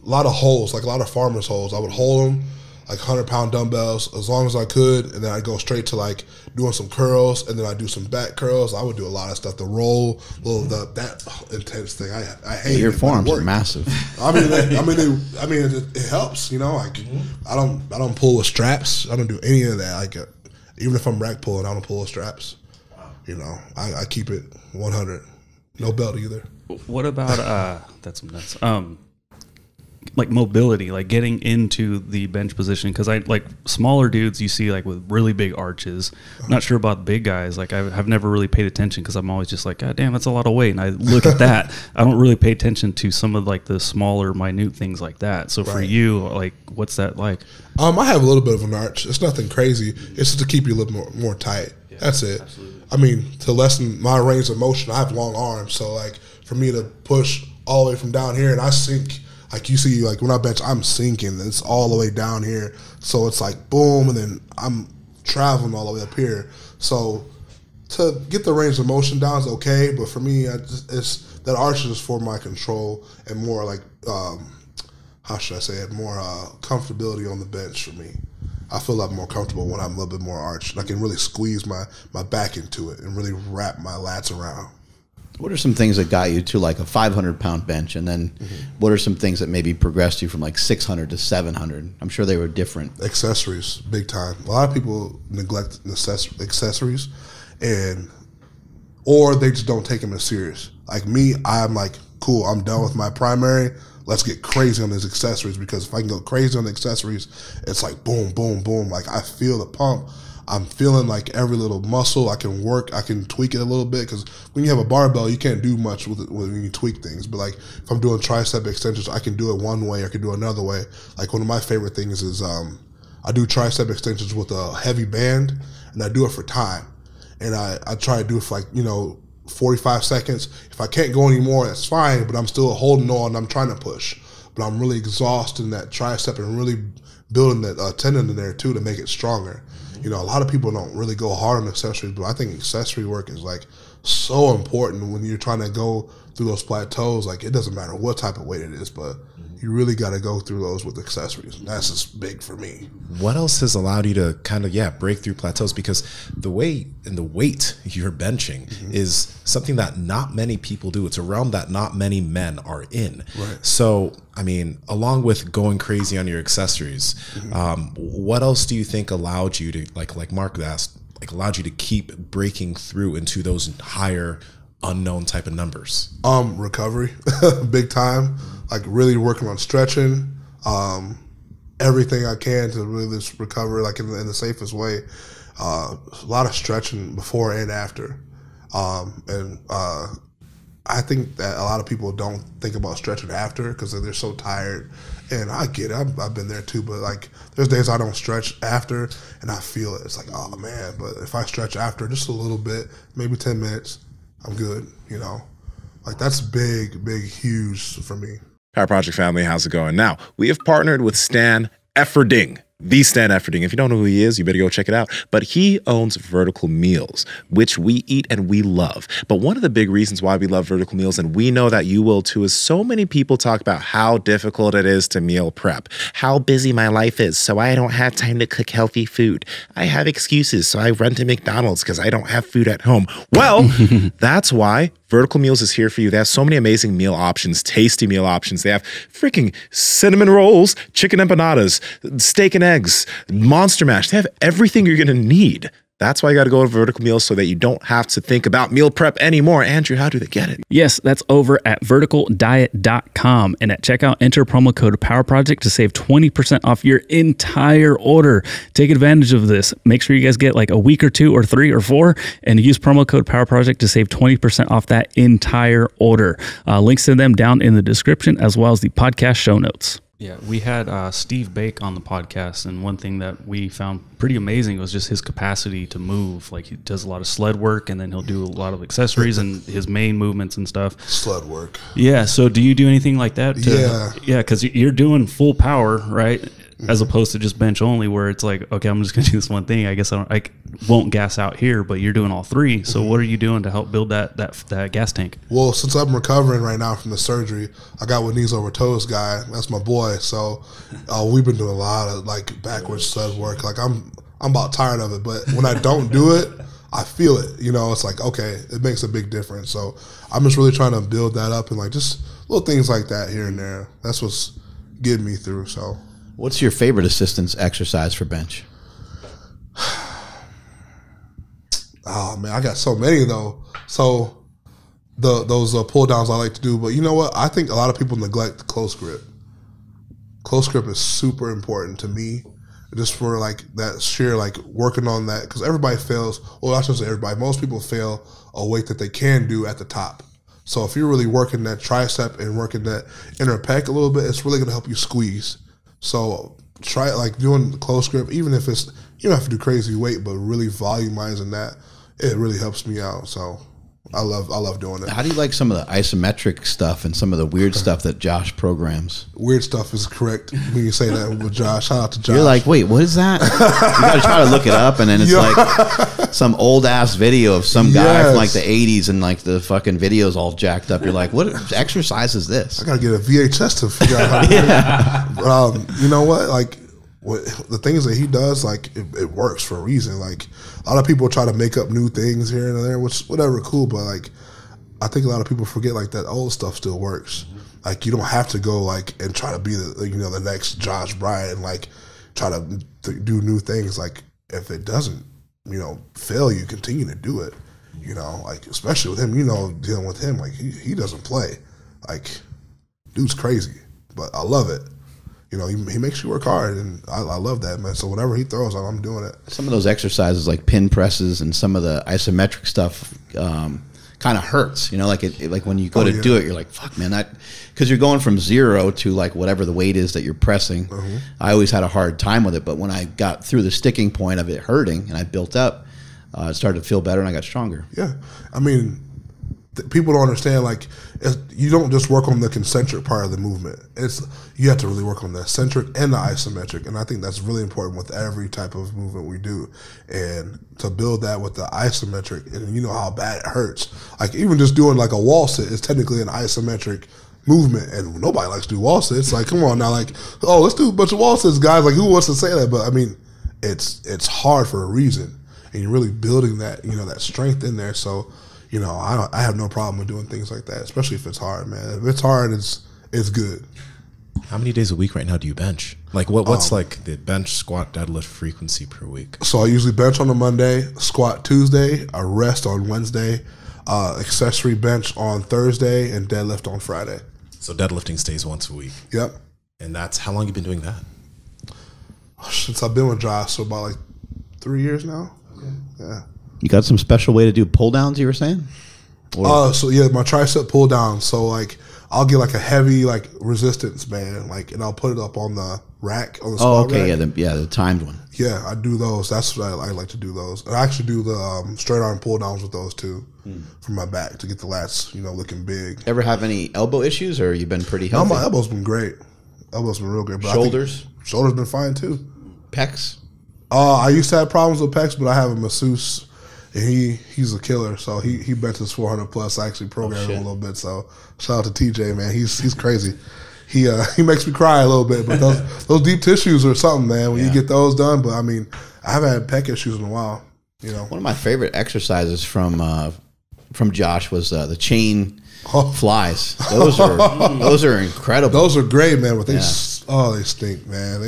lot of holes, like a lot of farmers holes. I would hold them like 100-pound dumbbells as long as I could, and then I'd go straight to like doing some curls, and then I'd do some back curls. I would do a lot of stuff. The roll, that intense thing. I hate it. Your forearms are massive. I mean, it helps. Like I don't pull with straps. I don't do any of that. Like even if I'm rack pulling, I don't pull with straps. I keep it 100. No belt either. What about that's nuts. Like mobility, like getting into the bench position, because I like smaller dudes you see like with really big arches. I'm not sure about big guys. Like I've never really paid attention because I'm always just like, God damn, that's a lot of weight. And I look at that. I don't really pay attention to some of like the smaller, minute things like that. So for you, like what's that like? I have a little bit of an arch. It's nothing crazy. It's just to keep you a little more tight. Yeah, that's it. Absolutely. I mean, to lessen my range of motion, I have long arms. So like for me to push all the way from down here and I sink. Like you see, like when I bench, I'm sinking. It's all the way down here. So it's like boom, and then I'm traveling all the way up here. So to get the range of motion down is okay, but for me, it's that arch is for my control and more like, how should I say it, more comfortability on the bench for me. I feel I'm more comfortable when I'm a little bit more arched. I can really squeeze my back into it and really wrap my lats around. What are some things that got you to like a 500-pound bench, and then what are some things that maybe progressed you from like 600 to 700? I'm sure they were different. Accessories, big time. A lot of people neglect accessories, or they just don't take them as serious. Like me, I'm like, cool, I'm done with my primary. Let's get crazy on these accessories, because if I can go crazy on the accessories, it's like boom, boom, boom. Like I feel the pump. I'm feeling like every little muscle. I can work. I can tweak it a little bit, because when you have a barbell, you can't do much with it when you tweak things. But like if I'm doing tricep extensions, I can do it one way. I can do it another way. Like one of my favorite things is I do tricep extensions with a heavy band, and I do it for time. And I try to do it for like 45 seconds. If I can't go anymore, that's fine. But I'm still holding on. I'm trying to push, but I'm really exhausting that tricep and really building that tendon in there too to make it stronger. A lot of people don't really go hard on accessories, but I think accessory work is, like, so important when you're trying to go through those plateaus. Like, it doesn't matter what type of weight it is, but you really got to go through those with accessories. And that's just big for me. What else has allowed you to kind of, break through plateaus? Because the way and the weight you're benching is something that not many people do. It's a realm that not many men are in. Right. So, I mean, along with going crazy on your accessories, what else do you think allowed you to, like Mark asked, allowed you to keep breaking through into those higher unknown type of numbers? Recovery, big time. Like really working on stretching, everything I can to really just recover like in the safest way. A lot of stretching before and after. I think that a lot of people don't think about stretching after because they're so tired. And I get it. I've been there too. But like, there's days I don't stretch after, and I feel it. It's like, oh man. But if I stretch after just a little bit, maybe 10 minutes, I'm good. You know, like that's big, big, huge for me. Power Project family, how's it going? Now we have partnered with Stan Efferding. The Stan Efferding. If you don't know who he is, you better go check it out. But he owns Vertical Meals, which we eat and we love. But one of the big reasons why we love Vertical Meals, and we know that you will too, is so many people talk about how difficult it is to meal prep, how busy my life is, so I don't have time to cook healthy food. I have excuses, so I run to McDonald's because I don't have food at home. Well, that's why Vertical Meals is here for you. They have so many amazing meal options, tasty meal options. They have freaking cinnamon rolls, chicken empanadas, steak and eggs, monster mash. They have everything you're going to need. That's why you got to go to Vertical Meals so that you don't have to think about meal prep anymore. Andrew, how do they get it? Yes, that's over at verticaldiet.com. And at checkout, enter promo code POWERPROJECT to save 20% off your entire order. Take advantage of this. Make sure you guys get like a week or two or three or four and use promo code POWERPROJECT to save 20% off that entire order. Links to them down in the description as well as the podcast show notes. Yeah, we had Steve Bake on the podcast, and one thing that we found pretty amazing was just his capacity to move. Like, he does a lot of sled work, and then he'll do a lot of accessories and his main movements and stuff. Sled work. Yeah, so do you do anything like that? Yeah, because you're doing full power, right? As opposed to just bench only, where it's like, okay, I'm just going to do this one thing. I guess I won't gas out here, but you're doing all three. So what are you doing to help build that gas tank? Well, since I'm recovering right now from the surgery, I got with Knees Over Toes Guy. That's my boy. So we've been doing a lot of like backwards sled work. Like I'm about tired of it, but when I don't do it, I feel it. You know, it's like, okay, it makes a big difference. So I'm just really trying to build that up and like just little things like that here and there. That's what's getting me through. So. What's your favorite assistance exercise for bench? Oh man, I got so many though. So those pull downs I like to do, but you know what? I think a lot of people neglect the close grip. Close grip is super important to me, just for like that sheer like working on that, because everybody fails. Well, I shouldn't say everybody. Most people fail a weight that they can do at the top. So if you're really working that tricep and working that inner pec a little bit, it's really gonna help you squeeze. So try like doing the close grip, even if it's, you don't have to do crazy weight, but really volumizing that, it really helps me out. So I love doing it. How do you like some of the isometric stuff and some of the weird stuff that Josh programs? Weird stuff is correct when you say that with Josh. Shout out to Josh. You're like, wait, what is that? You got to try to look it up, and then it's like some old ass video of some guy from like the 80s, and like the fucking video's all jacked up. You're like, what exercise is this? I got to get a VHS to figure out how to do it. You know what? Like, the things that he does, like it works for a reason. Like a lot of people try to make up new things here and there, which whatever, cool. But like, I think a lot of people forget like that old stuff still works. Like you don't have to go like and try to be the, you know, the next Josh Bryant and like try to do new things. Like if it doesn't, you know, fail, you continue to do it. You know, like especially with him, you know, dealing with him, like he doesn't play. Like dude's crazy, but I love it. You know, he makes you work hard, and I love that, man. So whatever he throws, I'm doing it. Some of those exercises, like pin presses and some of the isometric stuff, kind of hurts. You know, like like when you go to do it, you're like, fuck, man, that, because you're going from zero to like whatever the weight is that you're pressing. I always had a hard time with it, but when I got through the sticking point of it hurting and I built up, it started to feel better and I got stronger. Yeah, I mean, people don't understand, like, you don't just work on the concentric part of the movement. You have to really work on the eccentric and the isometric, and I think that's really important with every type of movement we do. And to build that with the isometric, and you know how bad it hurts. Like, even just doing, like, a wall sit is technically an isometric movement, and nobody likes to do wall sits. Like, come on now, like, oh, let's do a bunch of wall sits, guys. Like, who wants to say that? But I mean, it's hard for a reason, and you're really building that, you know, that strength in there. So, you know, I have no problem with doing things like that, especially if it's hard, man. If it's hard, it's good. How many days a week right now do you bench? Like, what's like the bench, squat, deadlift frequency per week? So I usually bench on a Monday, squat Tuesday, I rest on Wednesday, accessory bench on Thursday, and deadlift on Friday. So deadlifting stays once a week. Yep. And that's how long you've been doing that? Since I've been with Josh, so about like 3 years now. Okay. Yeah. You got some special way to do pull downs, you were saying? So yeah, my tricep pull down. So like, I'll get like a heavy like resistance band, like, and I'll put it up on the rack on the squat rack. The timed one. Yeah, I do those. That's what I like to do those. And I actually do the straight arm pull downs with those too for my back to get the lats, you know, looking big. Ever have any elbow issues, or you've been pretty healthy? No, my elbow's been great. Elbow's been real great. But shoulders? Shoulders been fine too. Pecs? I used to have problems with pecs, but I have a masseuse. And he's a killer, so he benches 400 plus. I actually programmed him a little bit, so shout out to TJ, man. He's crazy. He makes me cry a little bit, but those deep tissues are something, man, when you get those done. But I mean, I haven't had pec issues in a while, you know. One of my favorite exercises from Josh was the chain flies. Those are incredible. Those are great, man. But they stink, man.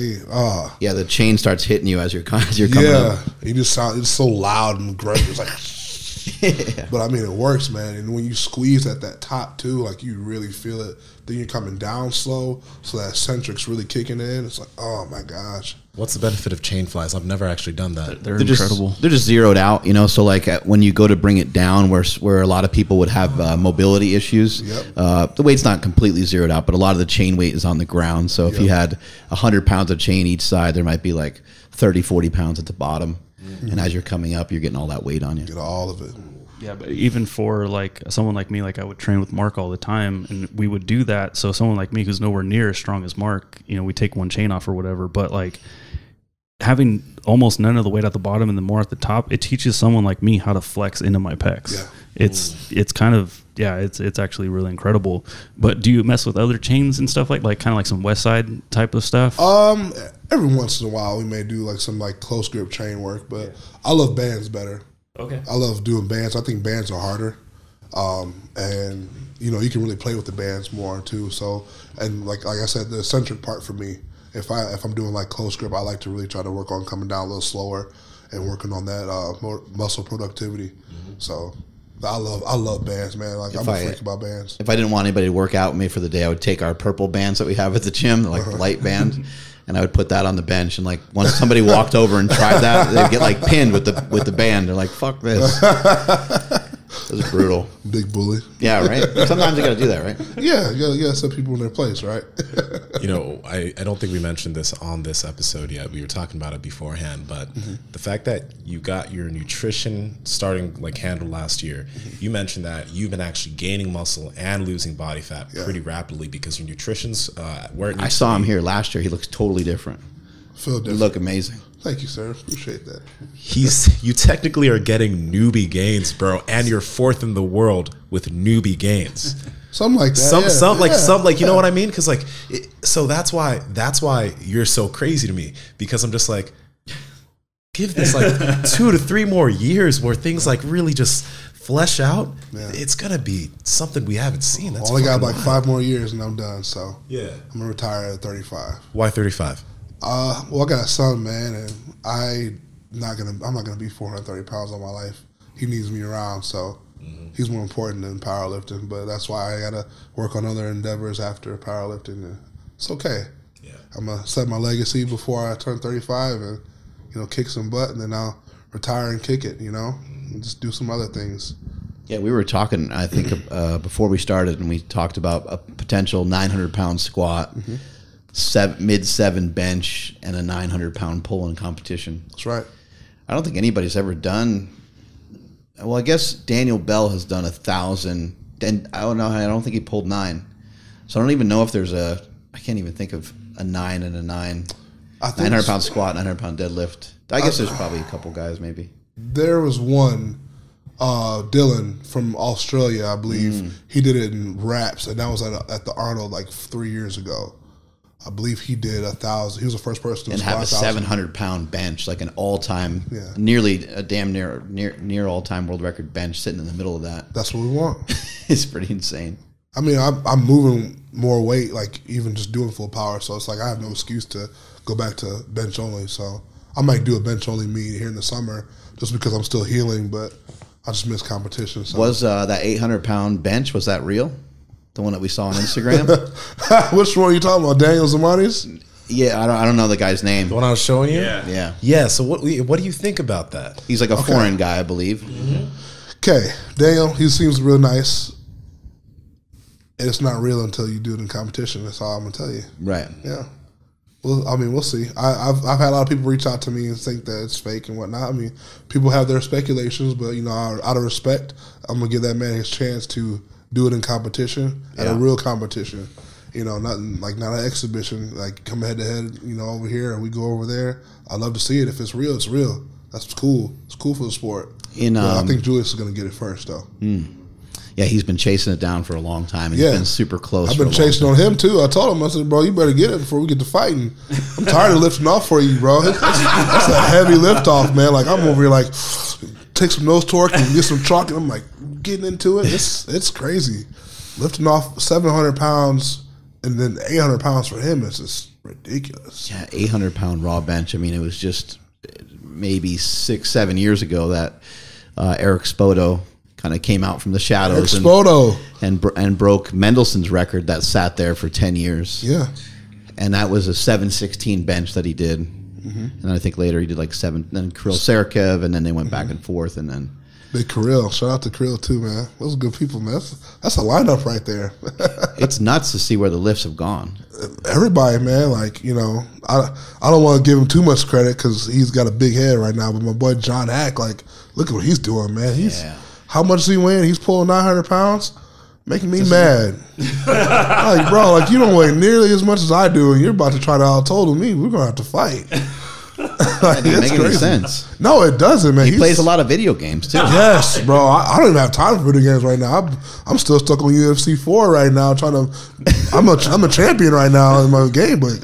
Yeah, the chain starts hitting you as you're coming up. Yeah, you just sound, it's so loud and great. It's like, but I mean, it works, man. And when you squeeze at that top too, like, you really feel it. Then you're coming down slow, so that centric's really kicking in. It's like, oh my gosh. What's the benefit of chain flies? I've never actually done that. They're incredible. They're just zeroed out, you know. So like when you go to bring it down, where a lot of people would have mobility issues, the weight's not completely zeroed out, but a lot of the chain weight is on the ground. So if you had 100 pounds of chain each side, there might be like 30, 40 pounds at the bottom. And as you're coming up, you're getting all that weight on you. Get all of it. Yeah, but even for like someone like me, like I would train with Mark all the time, and we would do that. So someone like me who's nowhere near as strong as Mark, you know, we take one chain off or whatever. But like having almost none of the weight at the bottom and the more at the top, it teaches someone like me how to flex into my pecs. Yeah. It's kind of it's actually really incredible. But do you mess with other chains and stuff like kind of like some West Side type of stuff? Every once in a while we may do like some like close grip chain work, but I love bands better. Okay. I love doing bands. I think bands are harder. And, you know, you can really play with the bands more, too. So, and like I said, the eccentric part for me, if I'm doing, like, close grip, I like to really try to work on coming down a little slower and working on that more muscle productivity. So I love bands, man. Like, I'm a freak about bands. If I didn't want anybody to work out with me for the day, I would take our purple bands that we have at the gym, like the light band. And I would put that on the bench, and like once somebody walked over and tried that, they'd get like pinned with the band. They're like, "Fuck this!" It was brutal. Big bully. Yeah, right. Sometimes you got to do that, right? Yeah. Set people in their place, right? You know, I don't think we mentioned this on this episode yet. We were talking about it beforehand, but the fact that you got your nutrition starting like handle last year, you mentioned that you've been actually gaining muscle and losing body fat pretty rapidly because your nutrition's where it needs to be. I saw him here last year. He looks totally different. Feel different. You look amazing. Thank you, sir. Appreciate that. You technically are getting newbie gains, bro, and you're fourth in the world with newbie gains. Something like that. Some like you know what I mean? Because like, so that's why you're so crazy to me, because I'm just like, give this like 2 to 3 more years where things like really just flesh out. It's gonna be something we haven't seen. That's only got like 5 more years and I'm done. So I'm gonna retire at 35. Why 35? Well, I got a son, man, and I'm not gonna be 430 pounds all my life. He needs me around, so he's more important than powerlifting. But that's why I gotta work on other endeavors after powerlifting. And it's okay. Yeah, I'm gonna set my legacy before I turn 35, and you know, kick some butt, and then I'll retire and kick it. You know, and just do some other things. Yeah, we were talking, I think, before we started, and we talked about a potential 900-pound squat. Mid-7 bench and a 900-pound pull in competition. That's right. I don't think anybody's ever done. Well, I guess Daniel Bell has done 1,000. And I don't know. I don't think he pulled 9. So I don't even know if there's a. I can't even think of a 9 and a 9. 900-pound squat, 900-pound deadlift. I guess there's probably a couple guys maybe. There was one Dylan from Australia, I believe. He did it in raps, and that was at the Arnold like 3 years ago. I believe he did 1,000. He was the first person to and have a 700-pound bench, like an all-time, nearly a damn near all-time world record bench, sitting in the middle of that. That's what we want. It's pretty insane. I mean, I'm moving more weight, like even just doing full power. So it's like I have no excuse to go back to bench only. So I might do a bench only meet here in the summer just because I'm still healing, but I just miss competition. So. Was that 800-pound bench, was that real? The one that we saw on Instagram? Which one are you talking about? Daniel Zamani's? Yeah, I don't know the guy's name. The one I was showing you? Yeah, so what do you think about that? He's like a foreign guy, I believe. Okay, Daniel, he seems real nice. And it's not real until you do it in competition. That's all I'm going to tell you. Right. Yeah. Well, I mean, we'll see. I've had a lot of people reach out to me and think that it's fake and whatnot. I mean, people have their speculations, but, you know, out of respect, I'm going to give that man his chance to do it in competition, at a real competition, you know, not an exhibition, like come head to head, you know, over here and we go over there. I'd love to see it. If it's real, it's real. That's cool. It's cool for the sport. I think Julius is going to get it first, though. Yeah, he's been chasing it down for a long time. And he's been super close. I've been chasing on him, too. I told him, I said, bro, you better get it before we get to fighting. I'm tired of lifting off for you, bro. That's a heavy lift off, man. Like, I'm over here, like, take some nose torque and get some chalk. And I'm like, getting into it. It's crazy. Lifting off 700 pounds and then 800 pounds for him is just ridiculous. Yeah, 800-pound raw bench. I mean, it was just maybe 6-7 years ago that Eric Spoto kind of came out from the shadows and broke Mendelssohn's record that sat there for 10 years. Yeah. And that was a 716 bench that he did. And then I think later he did like seven, then Kirill Sarychev, and then they went back and forth, and then Big Kirill. Shout out to Kirill, too, man. Those are good people, man. That's a lineup right there. It's nuts to see where the lifts have gone. Everybody, man. Like, you know, I don't want to give him too much credit because he's got a big head right now. But my boy John Hack, like, look at what he's doing, man. How much is he weighing? He's pulling 900 pounds? Making me mad. Like, bro, like, you don't weigh nearly as much as I do, and you're about to try to out-total me. We're going to have to fight. That didn't make any sense. No, it doesn't, man. He plays a lot of video games, too. Yes, bro. I don't even have time for video games right now. I'm still stuck on UFC 4 right now. I'm a champion right now in my game, but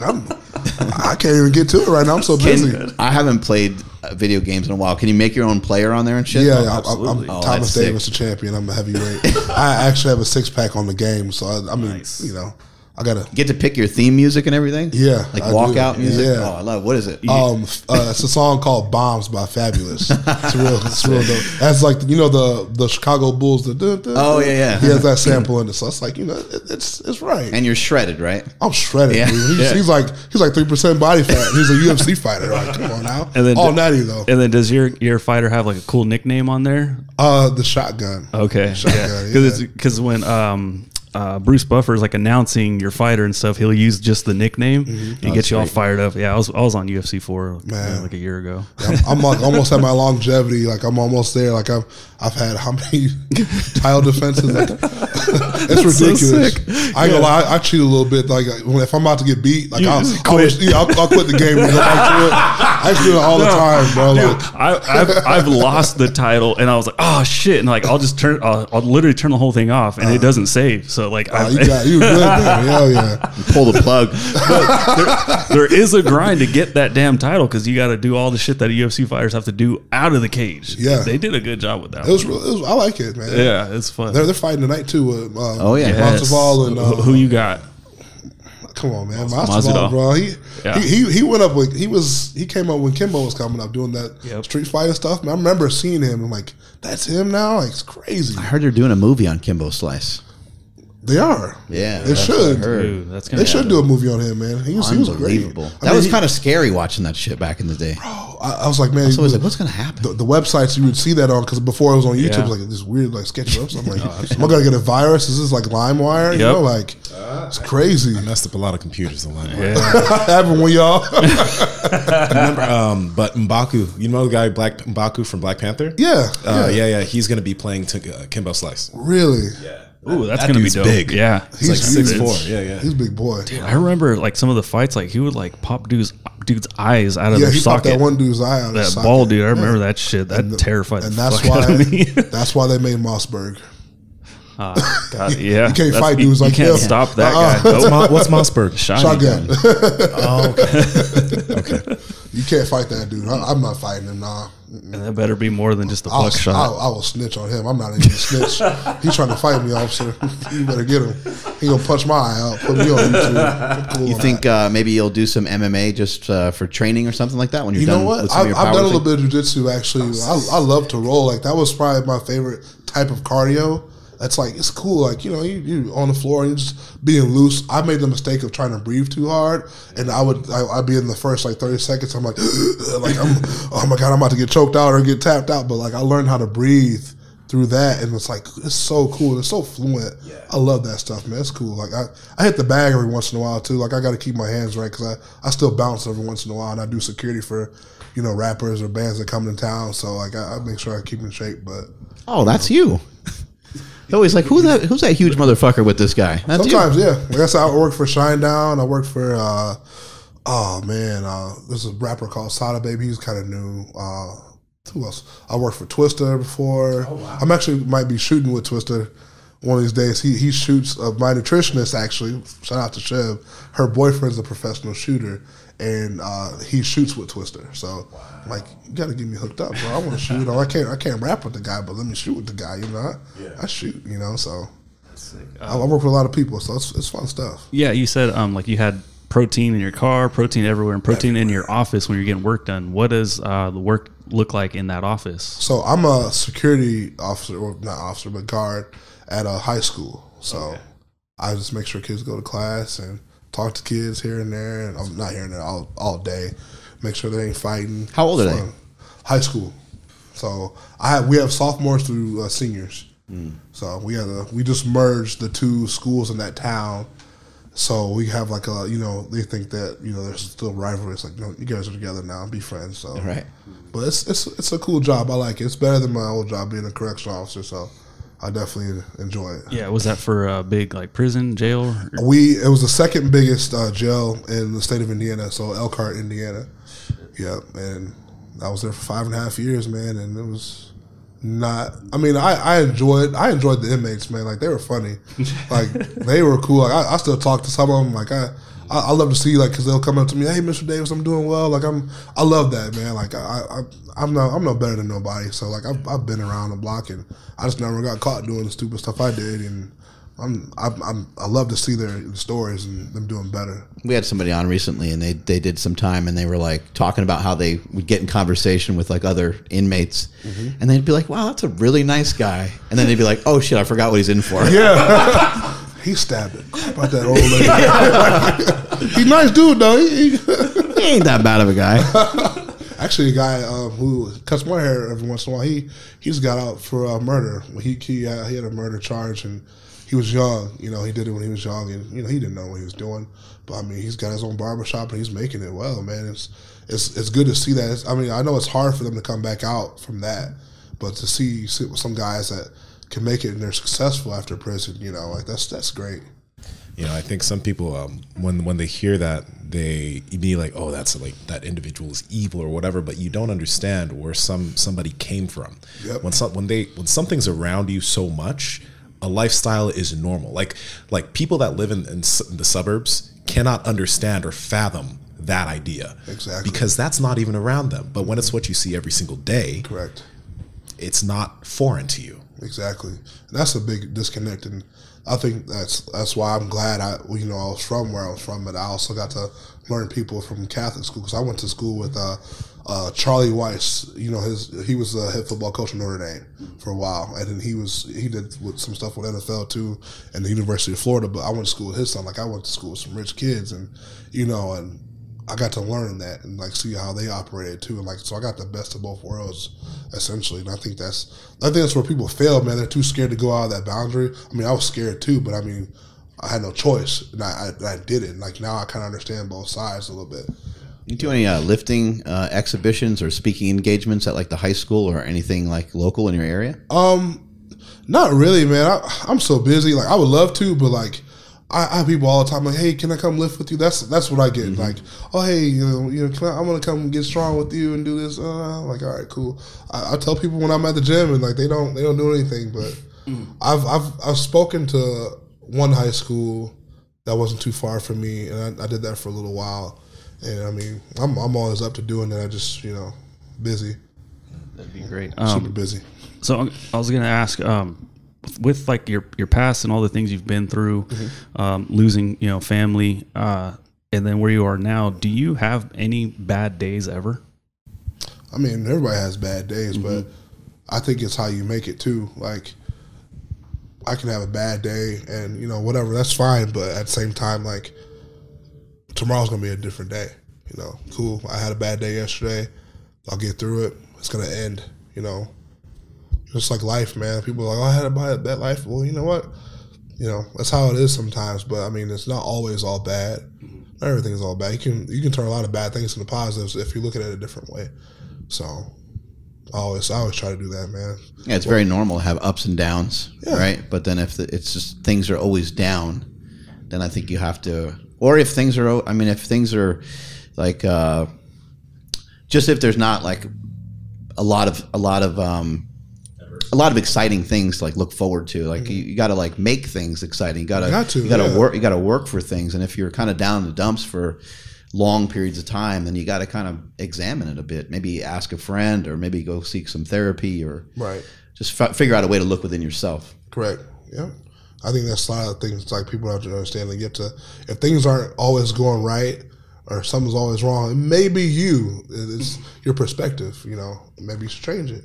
I can't even get to it right now. I'm so busy. I haven't played video games in a while. Can you make your own player on there and shit? Yeah, absolutely. I'm Thomas Davis, the champion. I'm a heavyweight. I actually have a six-pack on the game, so I mean, you know. I gotta get to pick your theme music and everything. Yeah, like walkout music. Yeah. Oh, I love it. What is it? It's a song called "Bombs" by Fabulous. It's real dope. That's like, you know, the Chicago Bulls. Oh yeah. He has that sample in it, so it's like, you know, it's right. And you're shredded, right? I'm shredded. Yeah. Dude. He's like 3% body fat. He's a UFC fighter. Like, come on now. And then all natty though. And then does your fighter have like a cool nickname on there? The Shotgun. Okay. Because when Bruce Buffer is like announcing your fighter and stuff, he'll use just the nickname and get you all fired up. Yeah, I was on UFC 4 like a year ago. Yeah, I'm like almost at my longevity. Like I'm almost there. Like I've had how many title defenses? Like, it's ridiculous. So I ain't gonna lie, I cheat a little bit. Like if I'm about to get beat, like I'll quit the game. Like, I do it all the time, bro. Dude, like, I've lost the title and I was like, oh shit, and like I'll just I'll literally turn the whole thing off and it doesn't save. So like, you good there. Hell yeah. Pull the plug. But there is a grind to get that damn title because you got to do all the shit that UFC fighters have to do out of the cage. Yeah, they did a good job with that. It was I like it, man. Yeah, it's fun. They're fighting tonight too. Masvidal and who you got? Come on, man, Masvidal, bro. He went up with he came up when Kimbo was coming up doing that street fighter stuff. Man, I remember seeing him. I'm like, that's him now. Like, it's crazy. I heard they're doing a movie on Kimbo Slice. They are. Yeah. They should. Dude, they should do a movie on him, man. He was unbelievable. Great. That was kind of scary watching that shit back in the day. Bro, I was like, man. So I was like, what's going to happen? The websites you would see that on, because before it was on YouTube, it was like this weird, like, sketchy website. I'm like, am I going to get a virus? Is this like LimeWire? You know, like, it's crazy. I messed up a lot of computers on LimeWire. Happened with y'all. Remember, but M'Baku, you know the guy, M'Baku from Black Panther? Yeah. He's going to be playing Kimbo Slice. Really? Yeah. Ooh, that's that gonna be dope. Big. Yeah, he's like 6'4". Yeah, yeah, he's a big boy. Dude, I remember like some of the fights, like he would like pop dude's eyes out of their socket. Yeah, he popped that one dude's eye out of that ball, dude. I remember that shit. That terrified the fuck out of me. That's why they made Mossberg. God, yeah, you can't fight dudes like that. You can't stop that guy. What's Mossberg? Shotgun. Oh, okay. Okay. You can't fight that dude. I'm not fighting him, nah. And that better be more than just a buck shot. I will snitch on him. I'm not even a snitch. He's trying to fight me, officer. You better get him. He's going to punch my eye out. Put me on YouTube. Cool. You think maybe you'll do some MMA just for training or something like that when you're done with some of your power? I've done a little bit of jiu-jitsu, actually. I love to roll. Like, that was probably my favorite type of cardio. That's like, it's cool. Like, you know, you on the floor and you're just being loose. I made the mistake of trying to breathe too hard. And I'd be in the first like 30 seconds. I'm like, oh my God, I'm about to get choked out or get tapped out. But like, I learned how to breathe through that. And it's like, it's so cool. It's so fluent. Yeah. I love that stuff, man. It's cool. Like I hit the bag every once in a while too. Like I got to keep my hands right. Cause I still bounce every once in a while and I do security for, you know, rappers or bands that come to town. So like, I make sure I keep in shape, but. Oh, that's you. Oh, he's like, who's that huge motherfucker with this guy? That's sometimes, you. Yeah. Like I said, I worked for Shinedown. I worked for, there's a rapper called Sada Baby. He's kind of new. Who else? I worked for Twista before. Oh, wow. I'm actually might be shooting with Twista one of these days. He shoots, my nutritionist, actually, shout out to Chev. Her boyfriend's a professional shooter, and he shoots with Twista. So, wow. Like, you got to get me hooked up, bro. I want to shoot. I can't rap with the guy, but let me shoot with the guy, you know? I shoot, you know, so. I work with a lot of people, so it's fun stuff. Yeah, you said, like, you had protein in your car, protein everywhere, and protein everywhere. In your office when you're getting work done. What does the work look like in that office? So, I'm a security officer, or not officer, but guard at a high school. So, okay. I just make sure kids go to class and talk to kids here and there, and I'm not here and there all day. Make sure they ain't fighting. How old are they? High school. So we have sophomores through seniors. Mm. So we just merged the two schools in that town. So we have like a, you know, they think that, you know, there's still rivalry. It's like, no, you guys are together now, be friends. So right. But it's a cool job. I like it. It's better than my old job being a correctional officer. So. I definitely enjoy it. Yeah, was that for a big like prison, jail? It was the second biggest jail in the state of Indiana, so Elkhart, Indiana. Yep, and I was there for 5.5 years, man, and it was not. I mean, I enjoyed the inmates, man. Like they were funny, like they were cool. Like, I still talk to some of them. Like I love to see like because they'll come up to me, hey, Mr. Davis, I'm doing well. Like I love that, man. Like I'm no better than nobody. So like I've been around the block and I just never got caught doing the stupid stuff I did, and I love to see their stories and them doing better. We had somebody on recently and they did some time and they were like talking about how they would get in conversation with like other inmates, mm-hmm. and they'd be like, wow, that's a really nice guy, and then they'd be like, oh shit, I forgot what he's in for. Yeah. He stabbed it. About that old lady. He's a nice dude, though. He ain't that bad of a guy. Actually, a guy who cuts my hair every once in a while, he just got out for murder. He had a murder charge, and he was young. You know, he did it when he was young, and you know he didn't know what he was doing. But I mean, he's got his own barbershop, and he's making it well, man. It's good to see that. I mean, I know it's hard for them to come back out from that, but to see some guys that can make it and they're successful after prison, you know, like that's great. You know, I think some people when they hear that, they be like, oh, that's like that individual is evil or whatever, but you don't understand where somebody came from. Yep. When something's around you so much, a lifestyle is normal. Like people that live in the suburbs cannot understand or fathom that idea. Exactly. Because that's not even around them. But when it's what you see every single day, correct, it's not foreign to you. Exactly, and that's a big disconnect, and I think that's why I'm glad I was from where I was from, but I also got to learn people from Catholic school because I went to school with Charlie Weiss. You know, he was the head football coach in Notre Dame for a while, and then he did some stuff with NFL too, and the University of Florida. But I went to school with his son. Like I went to school with some rich kids, and you know, and I got to learn that and like see how they operated too, and like so I got the best of both worlds essentially, and I think that's where people fail, man. They're too scared to go out of that boundary. I mean, I was scared too, but I mean, I had no choice, and I did it. And like now, I kind of understand both sides a little bit. You do any lifting exhibitions or speaking engagements at like the high school or anything like local in your area? Not really, man. I'm so busy. Like, I would love to, but like, I have people all the time like, hey, can I come lift with you? That's what I get. Mm-hmm. Like, oh, hey, you know, I want to come get strong with you and do this. Like, all right, cool. I tell people when I'm at the gym, and like they don't do anything. But I've spoken to one high school that wasn't too far from me, and I did that for a little while. And I mean, I'm always up to doing that. I just, you know, busy. That'd be great. Super busy. So I was gonna ask, with like your past and all the things you've been through, losing, you know, family, and then where you are now, do you have any bad days ever? I mean, everybody has bad days, but I think it's how you make it too. Like, I can have a bad day and, you know, whatever, that's fine. But at the same time, like, tomorrow's gonna be a different day, you know. Cool, I had a bad day yesterday. I'll get through it. It's gonna end, you know. Just like life, man. People are like, oh, I had a bad life. Well, you know what? You know, that's how it is sometimes. But I mean, it's not always all bad. Not everything is all bad. You can turn a lot of bad things into positives if you look at it a different way. So I always try to do that, man. Yeah, it's very normal to have ups and downs, right? But then if it's just things are always down, then I think you have to. Or if things are, I mean, if things are like, just if there's not like a lot of exciting things to like look forward to. Like you got to like make things exciting. You got to work for things. And if you're kind of down in the dumps for long periods of time, then you got to kind of examine it a bit. Maybe ask a friend, or maybe go seek some therapy, or just figure out a way to look within yourself. Correct. Yeah, I think that's a lot of things like people have to understand. Like, you have to, if things aren't always going right, or something's always wrong, it may be you. It's your perspective. You know, maybe you should change it.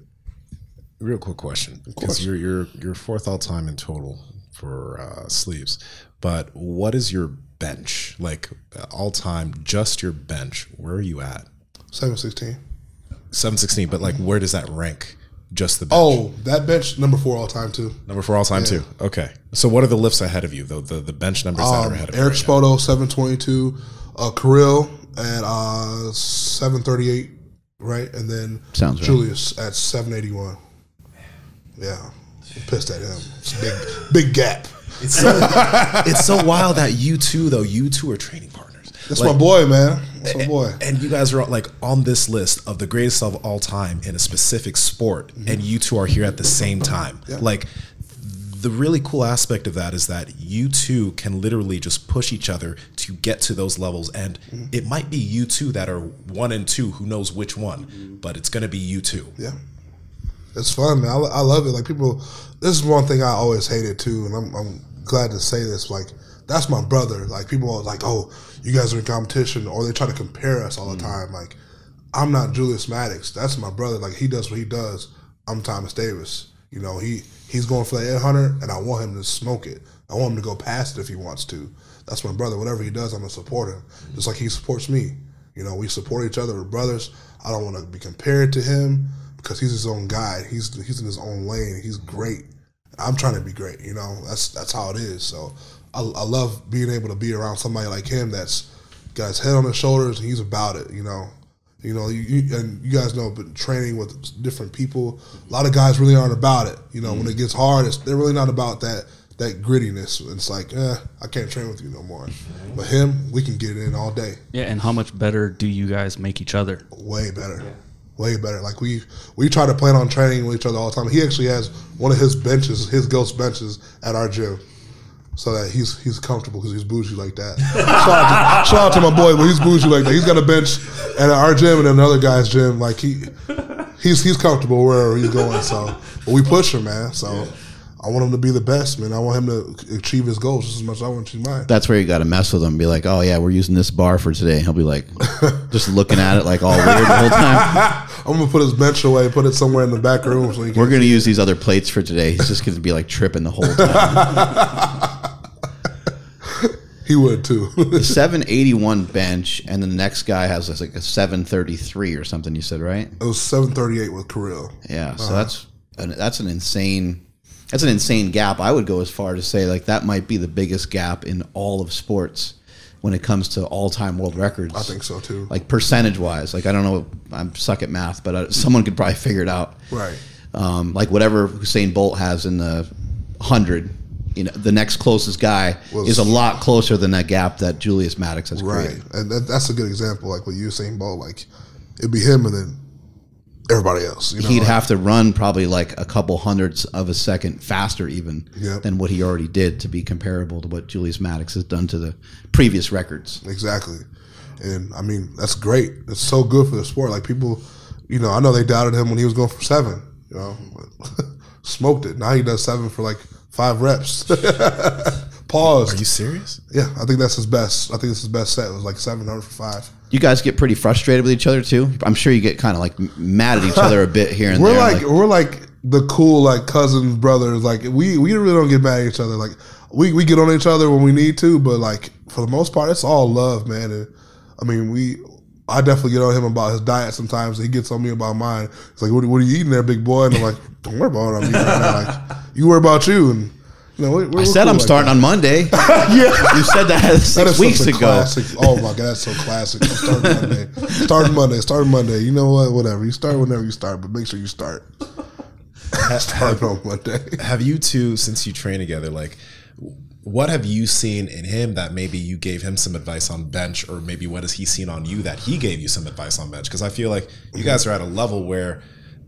Real quick question. Because you're fourth all time in total for sleeves, but what is your bench like all time? Just your bench. Where are you at? 716. 716. But like, where does that rank? Just the bench. Oh, that bench, number 4 all time too. Number 4 all time too. Okay. So what are the lifts ahead of you? The bench numbers that are ahead of you. Eric Spoto, 722. Kirill at 738. Right, and then sounds Julius right at 781. Yeah, pissed at him. It's a big gap. It's so wild that you two are training partners. That's like, my boy, man. That's my boy. And you guys are like on this list of the greatest of all time in a specific sport, and you two are here at the same time. Yeah. Like, the really cool aspect of that is that you two can literally just push each other to get to those levels. And it might be you two that are 1 and 2, who knows which one, but it's going to be you two. Yeah. It's fun, man. I love it. Like, people, this is one thing I always hated too, and I'm glad to say this. Like, that's my brother. Like, people are like, oh, you guys are in competition, or they try to compare us all the time. Like, I'm not Julius Maddox. That's my brother. Like, he does what he does. I'm Thomas Davis. You know, he's going for the 800, and I want him to smoke it. I want him to go past it if he wants to. That's my brother. Whatever he does, I'm going to support him. Just like he supports me. You know, we support each other. We're brothers. I don't want to be compared to him, because he's his own guy. He's in his own lane. He's great. I'm trying to be great, you know. That's how it is. So I love being able to be around somebody like him that's got his head on his shoulders and he's about it, you know. You know, and you guys know, but training with different people, a lot of guys really aren't about it. You know, when it gets hard, they're really not about that grittiness. It's like, I can't train with you no more. But him, we can get it in all day. Yeah, and how much better do you guys make each other? Way better. Yeah. Way better. Like, we try to plan on training with each other all the time. He actually has one of his benches, his ghost benches, at our gym, so that he's comfortable, because he's bougie like that. shout out to my boy, but he's bougie like that. He's got a bench at our gym and another guy's gym. Like, he's comfortable wherever he's going. So, but we push him, man. So. Yeah. I want him to be the best, man. I want him to achieve his goals just as much as I want to achieve mine. That's where you got to mess with him. Be like, oh, yeah, we're using this bar for today. He'll be like, just looking at it like all weird the whole time. I'm going to put his bench away, put it somewhere in the back room. So we're going to use these other plates for today. He's just going to be like tripping the whole time. He would too. The 781 bench, and then the next guy has this, like a 733 or something, you said, right? It was 738 with Kirill. Yeah, so that's an insane... That's an insane gap. I would go as far to say, like, that might be the biggest gap in all of sports when it comes to all-time world records. I think so, too. Like, percentage-wise. Like, I don't know. I suck at math, but someone could probably figure it out. Right. Like whatever Usain Bolt has in the 100, you know, the next closest guy is a lot closer than that gap that Julius Maddox has created. Right, and that's a good example. Like with Usain Bolt, like it'd be him and then everybody else. You know, he'd have to run probably like a couple hundredths of a second faster even than what he already did to be comparable to what Julius Maddox has done to the previous records. Exactly. And, I mean, that's great. It's so good for the sport. Like, people, you know, I know they doubted him when he was going for 7, you know. Smoked it. Now he does 7 for, like, 5 reps. Pause. Are you serious? Yeah, I think that's his best. I think it's his best set. It was, like, 700 for 5. You guys get pretty frustrated with each other, too? I'm sure you get kind of, like, mad at each other a bit here and there. We're, like, the cool, like, cousins, brothers. Like, we really don't get mad at each other. Like, we get on each other when we need to, but, like, for the most part, it's all love, man. And, I mean, I definitely get on him about his diet sometimes. He gets on me about mine. It's like, what are you eating there, big boy? And I'm like, don't worry about what I'm eating right now. Like, you worry about you. And you know, I said cool I'm like starting that. On Monday. Yeah, you said that 6 weeks ago. Classic. Oh my God, that's so classic. Starting Monday. Starting Monday. Starting Monday. You know what? Whatever. You start whenever you start, but make sure you start. Start on Monday. Have you two, since you train together, like? What have you seen in him that maybe you gave him some advice on bench, or maybe what has he seen on you that he gave you some advice on bench? Because I feel like you guys are at a level where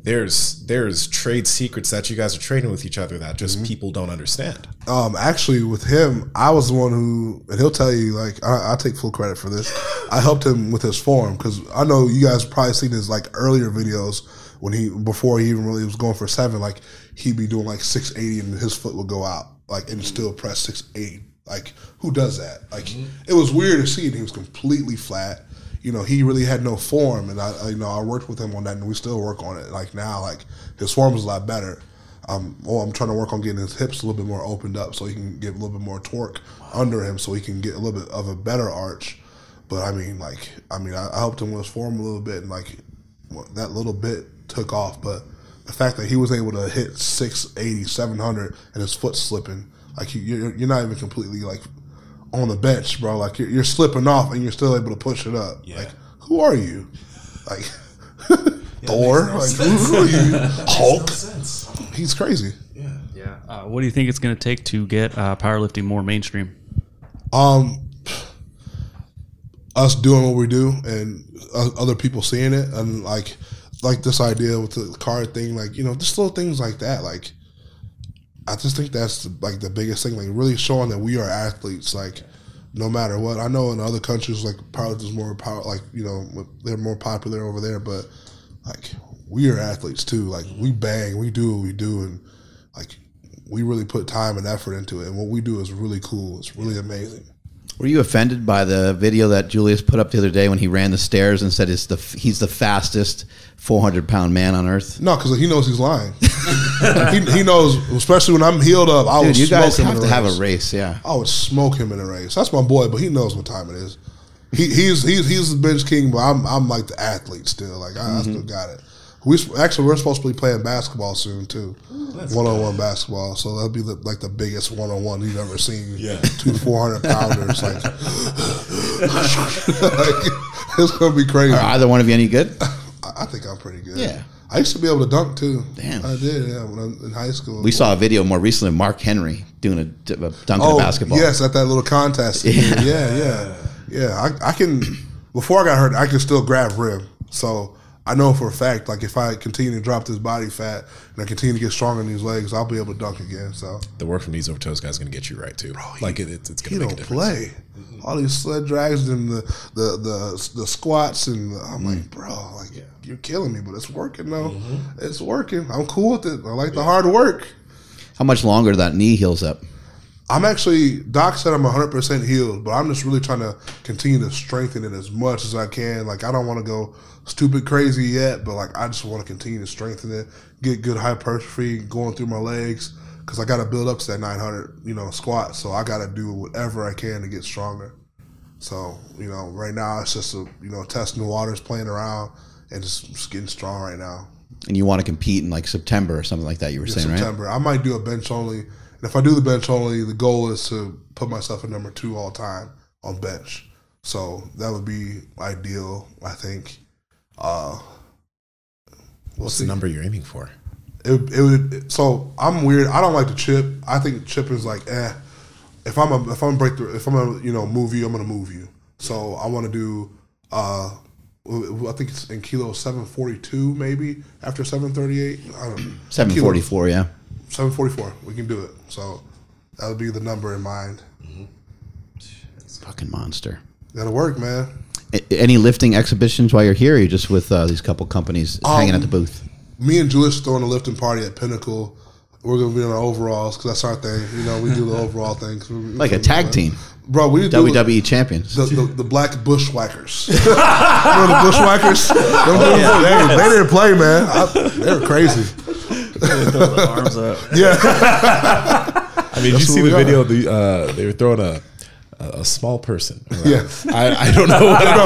there's trade secrets that you guys are trading with each other that just people don't understand. Actually, with him, I was the one who, and he'll tell you, like, I take full credit for this. I helped him with his form, because I know you guys probably seen his, like, earlier videos when before he even really was going for 7, like, he'd be doing, like, 680 and his foot would go out. Like, and still press 6'8". Like, who does that? Like, it was weird to see it. He was completely flat. You know, he really had no form. And, I worked with him on that, and we still work on it. Like, now, like, his form is a lot better. I'm trying to work on getting his hips a little bit more opened up so he can get a little bit more torque under him so he can get a little bit of a better arch. But, I helped him with his form a little bit, and, like, that little bit took off. But the fact that he was able to hit 680, 700, and his foot slipping, like, you're not even completely, like, on the bench, bro. Like, you're slipping off, and you're still able to push it up. Yeah. Like, who are you? Like, Thor? No, like, who are you? Hulk? No, he's crazy. Yeah. Yeah. What do you think it's going to take to get powerlifting more mainstream? Us doing what we do and other people seeing it, and, like this idea with the card thing, like, you know, just little things like that. Like, I just think that's, like, the biggest thing, like, really showing that we are athletes, like, no matter what. I know in other countries, like, powerlifting is more power, like, you know, they're more popular over there, but, like, we are athletes too. Like, we bang, we do what we do, and, like, we really put time and effort into it, and what we do is really cool. It's really amazing. Were you offended by the video that Julius put up the other day when he ran the stairs and said he's the fastest 400-pound man on earth? No, because he knows he's lying. he knows, especially when I'm healed up, I would smoke him in a race. You guys have to have a race, yeah. I would smoke him in a race. That's my boy, but he knows what time it is. He's the bench king, but I'm like the athlete still. Like, I still got it. We're supposed to be playing basketball soon too, one-on-one basketball. So that'll be like the biggest one-on-one you've ever seen. Yeah, 2 400-pounders. Like, like, it's gonna be crazy. Are either one of you any good? I think I'm pretty good. Yeah, I used to be able to dunk too. Damn, I did. Yeah, when I in high school. We saw a video more recently of Mark Henry doing a dunk in a basketball. Yes, at that little contest. Yeah, yeah. I can. Before I got hurt, I could still grab rim. So I know for a fact, like, if I continue to drop this body fat and I continue to get stronger in these legs, I'll be able to dunk again. So the work from Knees Over Toes guy's going to get you right too. Bro, it's going to make a difference. He don't play. All these sled drags and the squats, and I'm like, bro, like, you're killing me, but it's working though. It's working. I'm cool with it. I like the hard work. How much longer that knee heals up? I'm actually, Doc said I'm 100% healed, but I'm just really trying to continue to strengthen it as much as I can. Like, I don't want to go stupid crazy yet, but, like, I just want to continue to strengthen it, get good hypertrophy going through my legs, because I got to build up to that 900, you know, squat. So I got to do whatever I can to get stronger. So, you know, right now it's just, you know, testing the waters, playing around, and just getting strong right now. And you want to compete in, like, September or something like that, you were saying, right? September. I might do a bench only. If I do the bench only, the goal is to put myself at #2 all time on bench. So that would be ideal, I think. What's the number you're aiming for? So I'm weird. I don't like to chip. I think chipping is like, eh. If I'm gonna move you, I'm gonna move you. So I want to do. I think it's in kilo 742 maybe after 738. I don't know. 744, yeah. 744. We can do it. So that would be the number in mind. Mm-hmm. Fucking monster. Gotta work, man. Any lifting exhibitions while you're here? Or you just with these couple companies hanging at the booth? Me and Julius throwing a lifting party at Pinnacle. We're gonna be in our overalls because that's our thing. You know, we do the overall thing. Like a tag team, bro. We do WWE champions. The black Bushwhackers. You know the Bushwhackers. They didn't play, man. They were crazy. The arms up. Yeah. I mean, that's you see the video. They were throwing a small person. Around. Yeah. I don't know.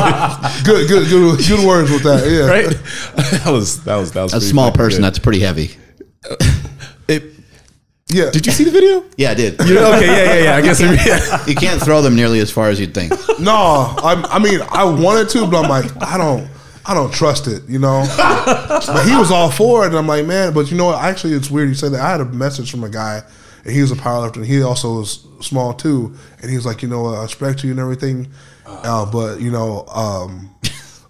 Good words with that. Yeah. Right. That was a small person. Good. That's pretty heavy. Yeah. Did you see the video? Yeah, I did. Okay, yeah. I guess you can't throw them nearly as far as you'd think. No, I mean, I wanted to, but I'm like, I don't trust it, you know? But he was all for it, and I'm like, man, but you know what? Actually, it's weird you said that. I had a message from a guy, and he was a powerlifter, and he also was small, too. And he was like, you know, I respect you and everything, but, you know,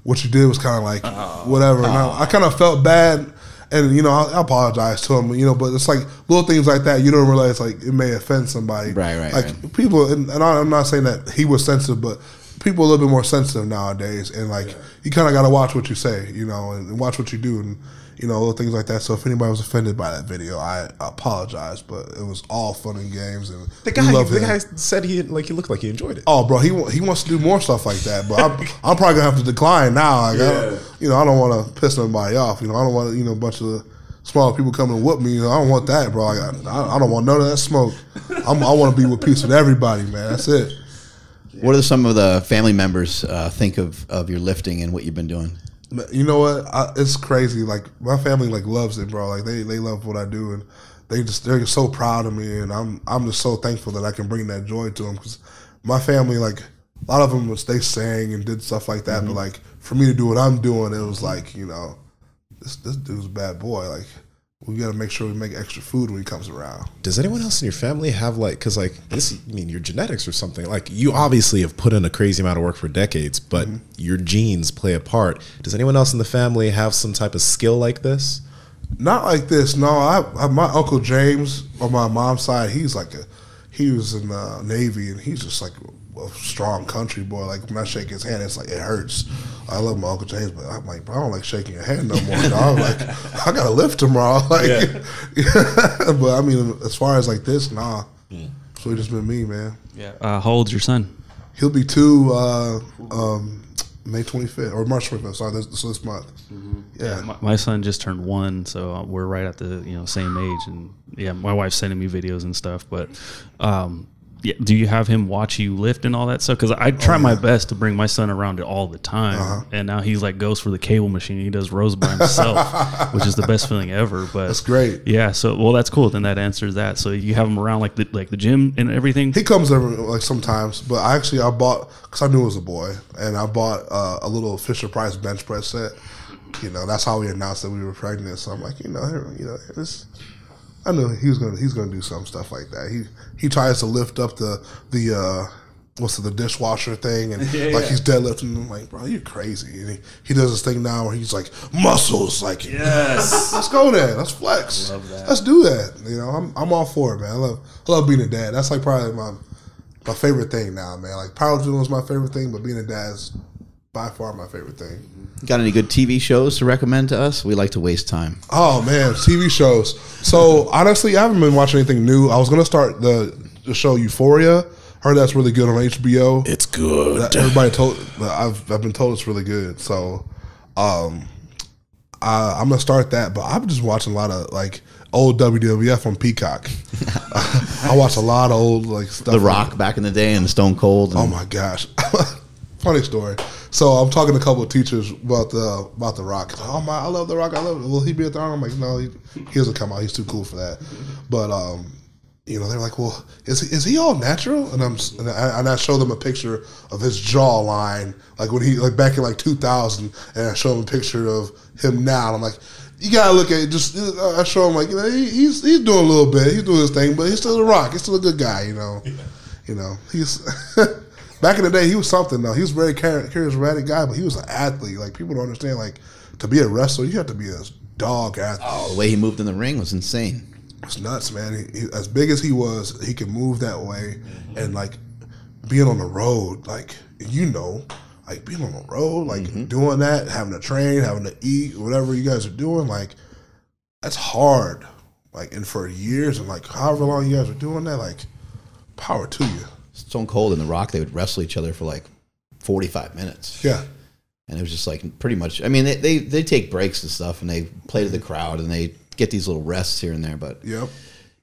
what you did was kind of like whatever. And I kind of felt bad. And, you know, I apologize to him, you know, but it's like little things like that. You don't realize, like, it may offend somebody. Right. Like, right. People, and I'm not saying that he was sensitive, but people are a little bit more sensitive nowadays. And, like, you kind of got to watch what you say, you know, and watch what you do and, you know, little things like that. So if anybody was offended by that video, I apologize, but it was all fun and games. And the guy said he looked like he enjoyed it. Oh, bro, he wants to do more stuff like that, but I'm probably gonna have to decline now. Like, I don't want to piss nobody off. You know, I don't want a bunch of small people coming and whoop me. You know, I don't want that, bro. I don't want none of that smoke. I want to be with peace with everybody, man. That's it. Yeah. What do some of the family members think of your lifting and what you've been doing? You know what? It's crazy. Like, my family loves it, bro. Like, they love what I do, and they're so proud of me, and I'm just so thankful that I can bring that joy to them. Because my family, like, a lot of them they sang and did stuff like that, mm-hmm. but like for me to do what I'm doing, it was like, you know, this dude's a bad boy. Like, we got to make sure we make extra food when he comes around. Does anyone else in your family have your genetics or something? Like, you obviously have put in a crazy amount of work for decades, but mm-hmm. your genes play a part. Does anyone else in the family have some type of skill like this? Not like this. No, my Uncle James on my mom's side, he was in the Navy, and he's just like a strong country boy. Like, when I shake his hand, it's like, it hurts. I love my Uncle James, but I'm like, bro, I don't like shaking your hand no more, dog. Like, I got to lift tomorrow. Like, But I mean, as far as like this, nah. Yeah. So it's just been me, man. Yeah. How old's your son? He'll be 2 May 25th, or March 25th, sorry, this month. Mm-hmm. Yeah. My son just turned 1, so we're right at the same age. And yeah, my wife's sending me videos and stuff, but yeah, do you have him watch you lift and all that stuff? Because I try my best to bring my son around it all the time, and now he's like goes for the cable machine. He does rows by himself, which is the best feeling ever. But that's great. Yeah. So that's cool. Then that answers that. So you have him around like the gym and everything. He comes over like sometimes, but I bought, because I knew it was a boy, and I bought a little Fisher Price bench press set. You know, that's how we announced that we were pregnant. So I'm like, this. I knew he's gonna do some stuff like that. He tries to lift up the dishwasher thing, and he's deadlifting. I'm like, bro, you're crazy. And he does this thing now where he's like, muscles, like, yes, let's go there, let's flex, love that. Let's do that. You know, I'm all for it, man. I love being a dad. That's like probably my favorite thing now, man. Like, powerlifting was my favorite thing, but being a dad is by far my favorite thing. Got any good TV shows to recommend to us? We like to waste time. Oh, man, TV shows. So, honestly, I haven't been watching anything new. I was going to start the show Euphoria. Heard that's really good on HBO. It's good. Everybody told I've been told it's really good. So, I'm going to start that. But I've just watching a lot of, like, old WWF on Peacock. I watch a lot of old, like, stuff. The Rock back in the day and Stone Cold. And oh, my gosh. Funny story. So I'm talking to a couple of teachers about the Rock. Oh my, I love the Rock. I love it. Will he be at the Arnold? I'm like, no, he doesn't come out. He's too cool for that. But they're like, well, is he all natural? And I show them a picture of his jawline, like when he back in 2000, and I show them a picture of him now. And I'm like, you gotta look at it. Just I show him like, you know, he's doing a little bit, he's doing his thing, but he's still The Rock. He's still a good guy, you know. Yeah. You know, he's back in the day he was something though. He was a very charismatic guy, but he was an athlete. Like people don't understand, like to be a wrestler, you have to be a dog athlete. Oh, the way he moved in the ring was insane. It's nuts, man. He, as big as he was, he could move that way, and like being on the road, like you know. Like being on the road, like doing that, having to train, having to eat, whatever you guys are doing, like that's hard. Like and for years and like however long you guys are doing that, like power to you. Stone Cold and The Rock, they would wrestle each other for like 45 minutes. Yeah, and it was just like pretty much. I mean, they take breaks and stuff, and they play to the crowd, and they get these little rests here and there. But yep.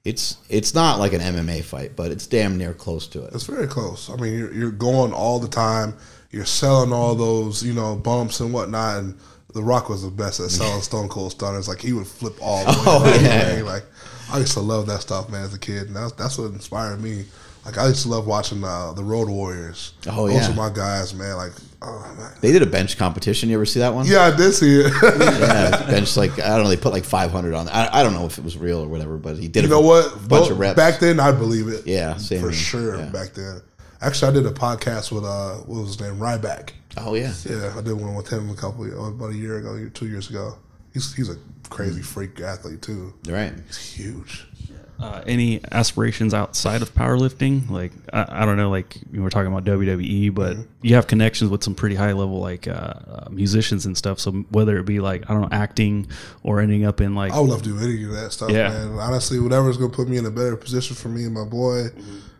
It's not like an MMA fight, but it's damn near close to it. It's very close. I mean, you're going all the time. You're selling all those, you know, bumps and whatnot, and The Rock was the best at selling Stone Cold stunners. Like he would flip all the way. Oh, yeah. Like I used to love that stuff, man, as a kid, and that's what inspired me. Like I used to love watching the Road Warriors. Oh yeah, those are my guys, man. Like oh, man. They did a bench competition. You ever see that one? Yeah, I did see it. Yeah, bench like I don't know. They put like 500 on. I don't know if it was real or whatever, but he did. You know what? Bunch of reps back then, I believe it. Yeah, same for sure. Yeah. Back then. Actually, I did a podcast with what was his name, Ryback. Oh yeah, yeah. I did one with him about a year ago, 2 years ago. He's a crazy freak athlete too. Right, he's huge. Any aspirations outside of powerlifting? Like I don't know, like we were talking about WWE, but you have connections with some pretty high level like musicians and stuff. So whether it be like I don't know, acting or ending up in like I would love to do any of that stuff. Yeah, man. Honestly, whatever's gonna put me in a better position for me and my boy.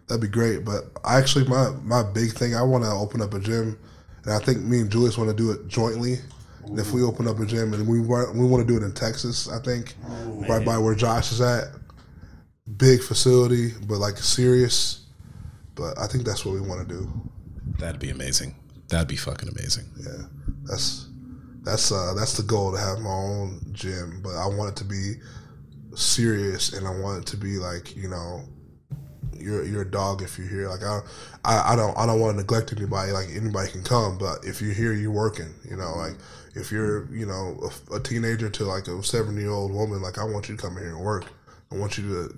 That'd be great, but actually my big thing, I want to open up a gym, and I think me and Julius want to do it jointly. And if we open up a gym, and we want to do it in Texas, I think, right by where Josh is at. Big facility, but like serious. But I think that's what we want to do. That'd be amazing. That'd be fucking amazing. Yeah, that's the goal, to have my own gym, but I want it to be serious, and I want it to be like, you know, You're a dog if you're here. Like I don't want to neglect anybody. Like anybody can come, but if you're here, you're working. You know, like if you're, you know, a teenager to like a 70-year-old woman, like I want you to come here and work. I want you to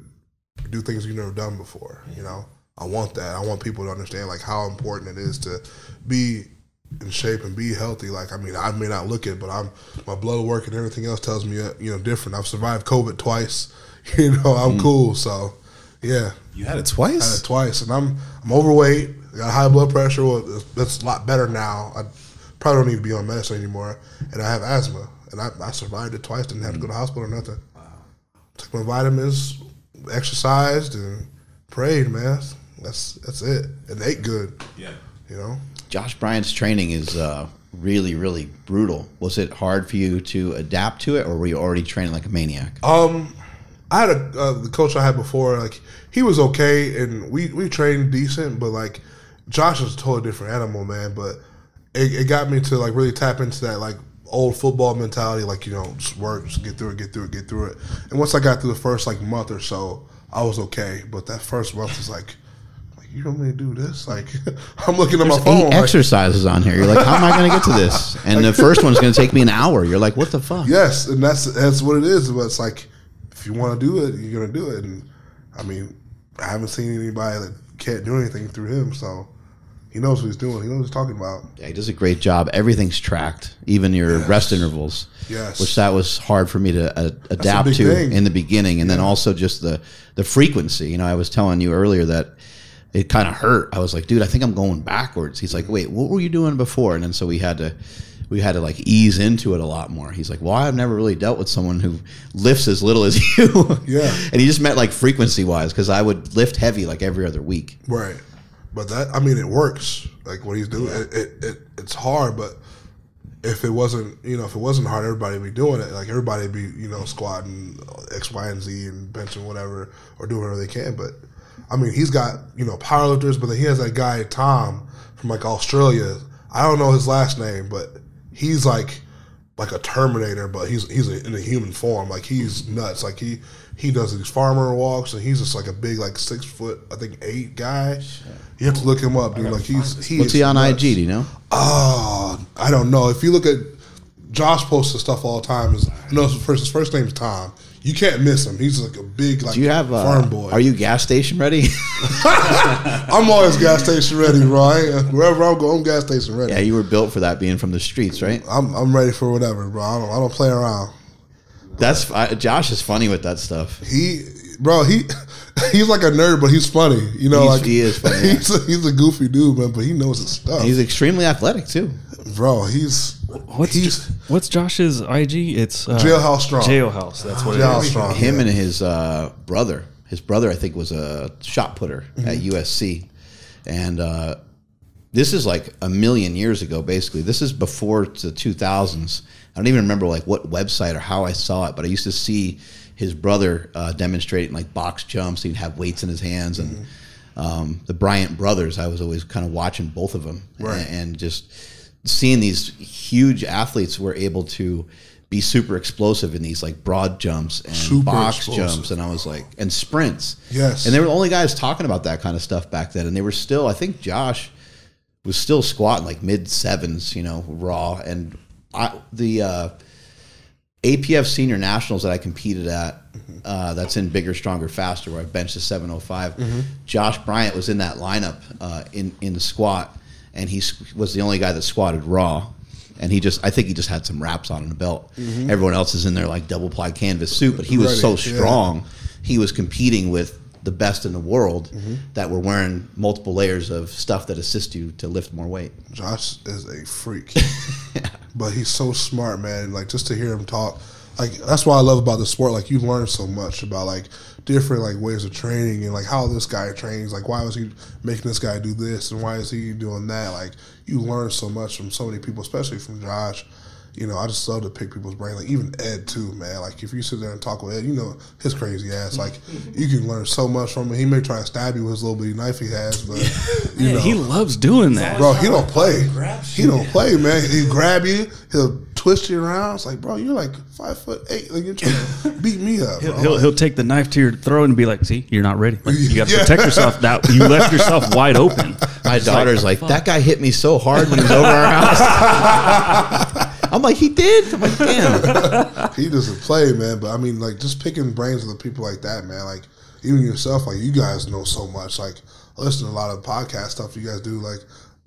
do things you've never done before. You know, I want that. I want people to understand like how important it is to be in shape and be healthy. Like I mean, I may not look it, but my blood work and everything else tells me, you know, different. I've survived COVID twice. You know, I'm cool. So. Yeah, you had it twice. I had it twice, and I'm overweight. I got high blood pressure. Well, that's a lot better now. I probably don't need to be on medicine anymore. And I have asthma, and I survived it twice. Didn't have to go to the hospital or nothing. Wow. Took my vitamins, exercised, and prayed, man. That's it. And ate good. Yeah, you know. Josh Bryant's training is really, really brutal. Was it hard for you to adapt to it, or were you already training like a maniac? I had the coach I had before, like he was okay, and we trained decent, but like Josh is a totally different animal, man. But it got me to like really tap into that like old football mentality, like, you know, just work, just get through it, get through it, get through it. And once I got through the first like month or so, I was okay. But that first month was like, you want me to do this? Like, I'm looking at my phone. There's 8 exercises on here. You're like, how am I going to get to this? And like, the first one's going to take me an hour. You're like, what the fuck? Yes, and that's what it is. But it's like, if you want to do it, you're going to do it. And, I mean, I haven't seen anybody that can't do anything through him, so he knows what he's doing. He knows what he's talking about. Yeah, he does a great job. Everything's tracked, even your rest intervals, which that was hard for me to adapt to in the beginning. And then also just the frequency. You know, I was telling you earlier that it kind of hurt. I was like, dude, I think I'm going backwards. He's like, wait, what were you doing before? And then so we had to like ease into it a lot more. He's like, well, I've never really dealt with someone who lifts as little as you. Yeah. And he just meant like frequency wise, because I would lift heavy like every other week. Right. But that, I mean, it works. Like what he's doing, it's hard, but if it wasn't, you know, if it wasn't hard, everybody would be doing it. Like everybody would be, you know, squatting X, Y, and Z and benching whatever or doing whatever they can. But I mean, he's got, you know, powerlifters, but then he has that guy, Tom, from like Australia. I don't know his last name, but he's like a Terminator, but he's in a human form. Like he's nuts. Like he does these farmer walks, and he's just like a big like 6 foot, I think 8 guy. You have to look him up, dude. Like he's what's he on nuts. IG? Do you know? Oh, I don't know. If you look at Josh posts the stuff all the time. I know his first name is Tom. You can't miss him. He's like a big like farm boy. Are you gas station ready? I'm always gas station ready, bro. Wherever I'm going, I'm gas station ready. Yeah, you were built for that, being from the streets, right? I'm ready for whatever, bro. I don't play around. That's Josh is funny with that stuff. He's like a nerd, but he's funny. You know, he is funny. Yeah. He's a goofy dude, man, but he knows his stuff. And he's extremely athletic too, bro. What's Josh's IG? It's Jailhouse Strong. Jailhouse. That's what Jailhouse it is. Strong, him and his brother. His brother, I think, was a shot putter at USC, and this is like a million years ago. Basically, this is before the 2000s. I don't even remember like what website or how I saw it, but I used to see his brother demonstrating like box jumps. He'd have weights in his hands, and the Bryant brothers, I was always kind of watching both of them, right. And just seeing these huge athletes were able to be super explosive in these like broad jumps and super box jumps, and I was like, and sprints. Yes. And they were the only guys talking about that kind of stuff back then, and they were still, I think Josh was still squatting like mid-sevens, you know, raw. And the APF Senior Nationals that I competed at, that's in Bigger, Stronger, Faster, where I benched the 705. Josh Bryant was in that lineup in the squat, and he was the only guy that squatted raw. And he just, I think he just had some wraps on in the belt. Everyone else is in their like double ply canvas suit, but he was so strong. He was competing with the best in the world that were wearing multiple layers of stuff that assist you to lift more weight. Josh is a freak. But he's so smart, man. Like, just to hear him talk, like, that's what I love about the sport. Like, you learn so much about like different like ways of training, and like how this guy trains, like why was he making this guy do this, and why is he doing that. Like, you learn so much from so many people, especially from Josh. You know, I just love to pick people's brain. Like, even Ed too, man. Like, if you sit there and talk with Ed, you know his crazy ass. Like, you can leararn so much from him. He may try to stab you with his little bitty knife he has, but you know, he loves doing that. Bro, he don't play. He don't play, man. He grab you. He'll twist you around. It's like, bro, you're like 5'8". Like, you're trying to beat me up. Bro. He'll take the knife to your throat and be like, "See, you're not ready. Like, you got to protect yourself. That you left yourself wide open." My daughter's like, "That guy hit me so hard when he was over our house." I'm like, he did? I'm like, damn. He doesn't play, man. But, I mean, like, just picking brains with people like that, man. Like, even yourself, like, you guys know so much. Like, I listen to a lot of podcast stuff you guys do. Like,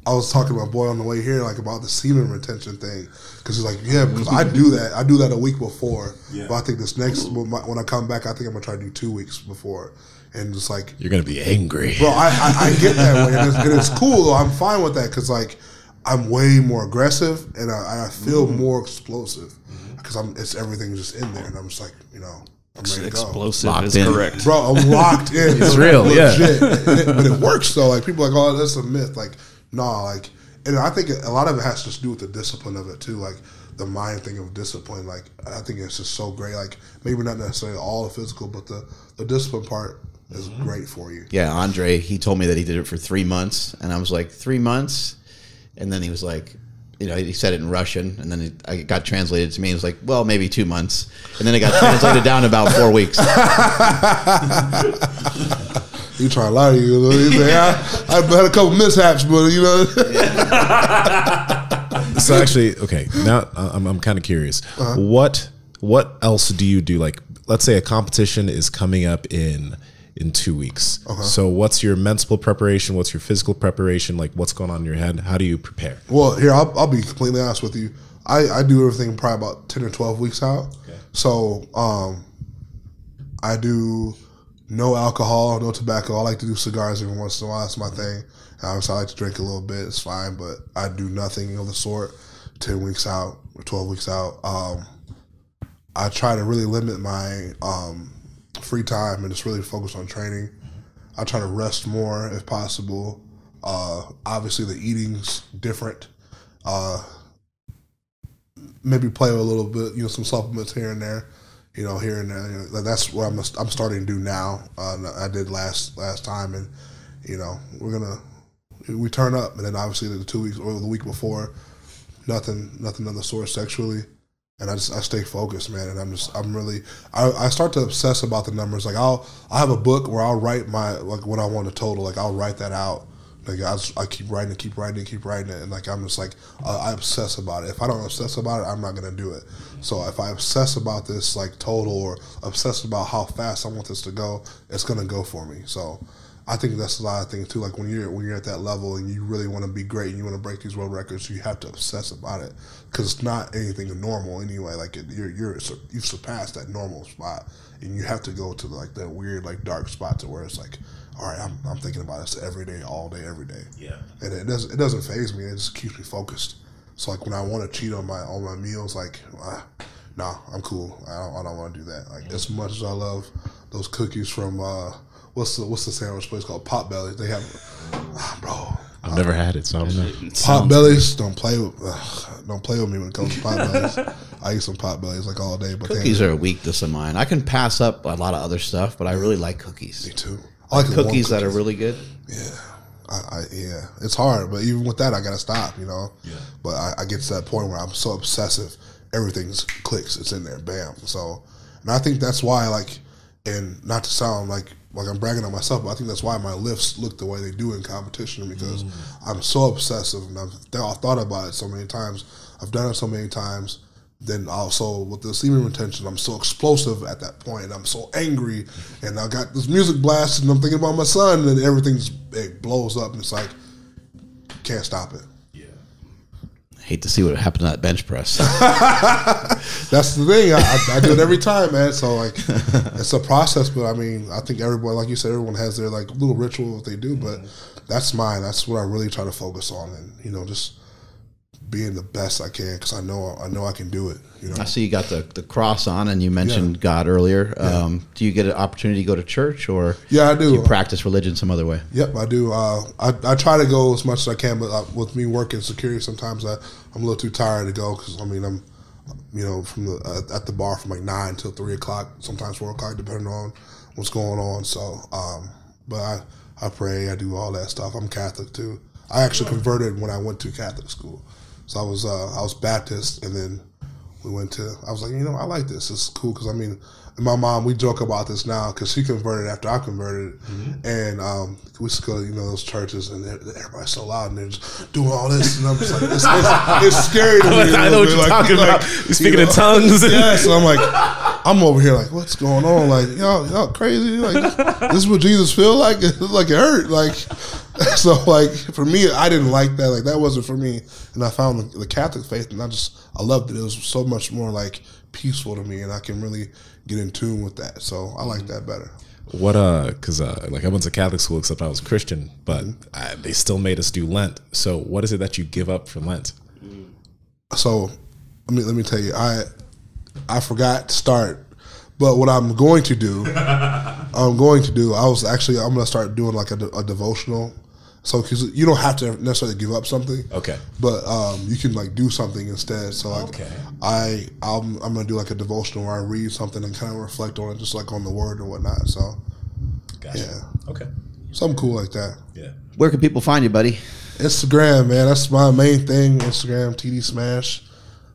I was talking to my boy on the way here, like, about the semen retention thing. Because he's like, yeah, because I do that. I do that a week before. Yeah. But I think this next, when I come back, I think I'm going to try to do 2 weeks before. And it's like, you're going to be angry. Bro, I get that way. And it's cool, though. I'm fine with that because, like, I'm way more aggressive, and I feel more explosive because it's everything just in there, and I'm just like, you know, I'm ready to go. Explosive is correct, bro. I'm locked in. It's real, legit. But it works though. Like, people are like, oh, that's a myth. Like, nah. Like, and I think a lot of it has to do with the discipline of it too. Like, the mind thing of discipline. Like, I think it's just so great. Like, maybe not necessarily all the physical, but the discipline part is great for you. Yeah, Andre. He told me that he did it for 3 months, and I was like, 3 months. And then he was like, you know, he said it in Russian, and then it got translated to me. He was like, well, maybe 2 months. And then it got translated down to about 4 weeks. You trying to lie to you. He's like, I've had a couple mishaps, but, you know. So actually, okay, now I'm kind of curious. What else do you do? Like, let's say a competition is coming up in 2 weeks. So what's your mental preparation? What's your physical preparation? Like, what's going on in your head? How do you prepare? Well, here, I'll be completely honest with you. I do everything probably about 10 or 12 weeks out. So I do no alcohol, no tobacco. I like to do cigars every once in a while. That's my thing. Obviously, I like to drink a little bit. It's fine, but I do nothing of the sort 10 weeks out or 12 weeks out. I try to really limit my free time and just really focus on training. I try to rest more if possible. Obviously, the eating's different. Maybe play with a little bit, you know, some supplements here and there, you know, here and there. You know, that's what I'm starting to do now. I did last time, and you know, we turn up, and then obviously the 2 weeks or the week before, nothing of the sort sexually. And I stay focused, man. And I start to obsess about the numbers. Like, I have a book where I'll write my, like, what I want to total. Like, I'll write that out Like I keep writing it, and like I'm just like I obsess about it. If I don't obsess about it, I'm not gonna do it. So if I obsess about this like total or obsess about how fast I want this to go, it's gonna go for me. So I think that's a lot of things too. Like when you're at that level and you really want to be great and you want to break these world records, you have to obsess about it because it's not anything normal anyway. Like you've surpassed that normal spot, and you have to go to like that weird like dark spot to where it's like, all right, I'm thinking about this every day, all day, every day. Yeah, and it doesn't faze me. It just keeps me focused. So like when I want to cheat on my meals, like nah, I'm cool. I don't want to do that. Like as much as I love those cookies from. What's the sandwich place called? Potbellies. They have, bro. I've never had it, so I don't know. Potbellies, don't play with me when it comes to Potbellies. I eat some Potbellies like all day. But cookies are a weakness of mine. I can pass up a lot of other stuff, but I really like cookies. Me too. I like cookies that are really good. Yeah, yeah. It's hard, but even with that, I gotta stop. You know. Yeah. But I get to that point where I'm so obsessive, everything's clicks. It's in there, bam. So, and I think that's why like. And not to sound like I'm bragging on myself, but I think that's why my lifts look the way they do in competition because I'm so obsessive and I've thought about it so many times. I've done it so many times. Then also with the semen retention, I'm so explosive at that point. I'm so angry and I got this music blast and I'm thinking about my son and it blows up and it's like, can't stop it. Hate to see what happened to that bench press. That's the thing. I do it every time, man. So like, it's a process. But I mean, I think everyone, like you said, everyone has their like little ritual that they do. But that's mine. That's what I really try to focus on, and you know, just being the best I can because I know I can do it. You know. I see you got the cross on, and you mentioned God earlier. Yeah. Do you get an opportunity to go to church or? Yeah, I do. Do you practice religion some other way? Yep, I do. I try to go as much as I can, but with me working security, sometimes I'm a little too tired to go because I mean I'm, you know, from the at the bar from like 9 till 3 o'clock, sometimes 4 o'clock, depending on what's going on. So, but I pray, I do all that stuff. I'm Catholic too. I actually converted when I went to Catholic school. So I was Baptist, and then we went to. I was like, you know, I like this. It's cool because I mean, my mom. We joke about this now because she converted after I converted, and we used to go to those churches, and everybody's so loud, and they're just doing all this, and I'm just like, it's scary to me. I know what you're talking about. You're speaking in tongues. Yeah, so I'm like, I'm over here like, what's going on? Like, y'all crazy. Like, this is what Jesus feel like. It's like it hurt. Like. So, like, for me, I didn't like that. Like, that wasn't for me. And I found the Catholic faith, and I loved it. It was so much more, like, peaceful to me, and I can really get in tune with that. So I like that better. What, because, like, I went to Catholic school, except I was Christian, but they still made us do Lent. So what is it that you give up for Lent? So, let me tell you, I forgot to start. But what I'm going to do, I'm going to start doing, like, a devotional. So, because you don't have to necessarily give up something, okay? But you can like do something instead. So, like, okay. I'm gonna do like a devotional where I read something and kind of reflect on it, just like on the word and whatnot. So, gotcha. Yeah, okay, something cool like that. Yeah. Where can people find you, buddy? Instagram, man. That's my main thing. Instagram, TD Smash.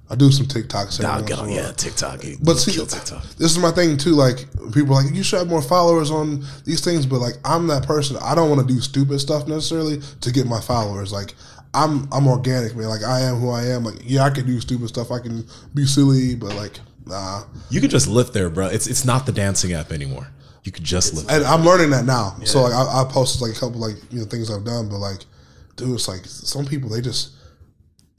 I do some TikToks. Doggone, yeah, TikTok. But see, TikTok. This is my thing too. Like people are like, you should have more followers on these things. But like, I'm that person. I don't want to do stupid stuff necessarily to get my followers. Like, I'm organic, man. Like I am who I am. Like yeah, I can do stupid stuff. I can be silly, but like nah. You can just lift there, bro. It's not the dancing app anymore. You could just lift. And there. I'm learning that now. Yeah. So like, I posted like a couple like things I've done, but like, dude, it's like some people they just.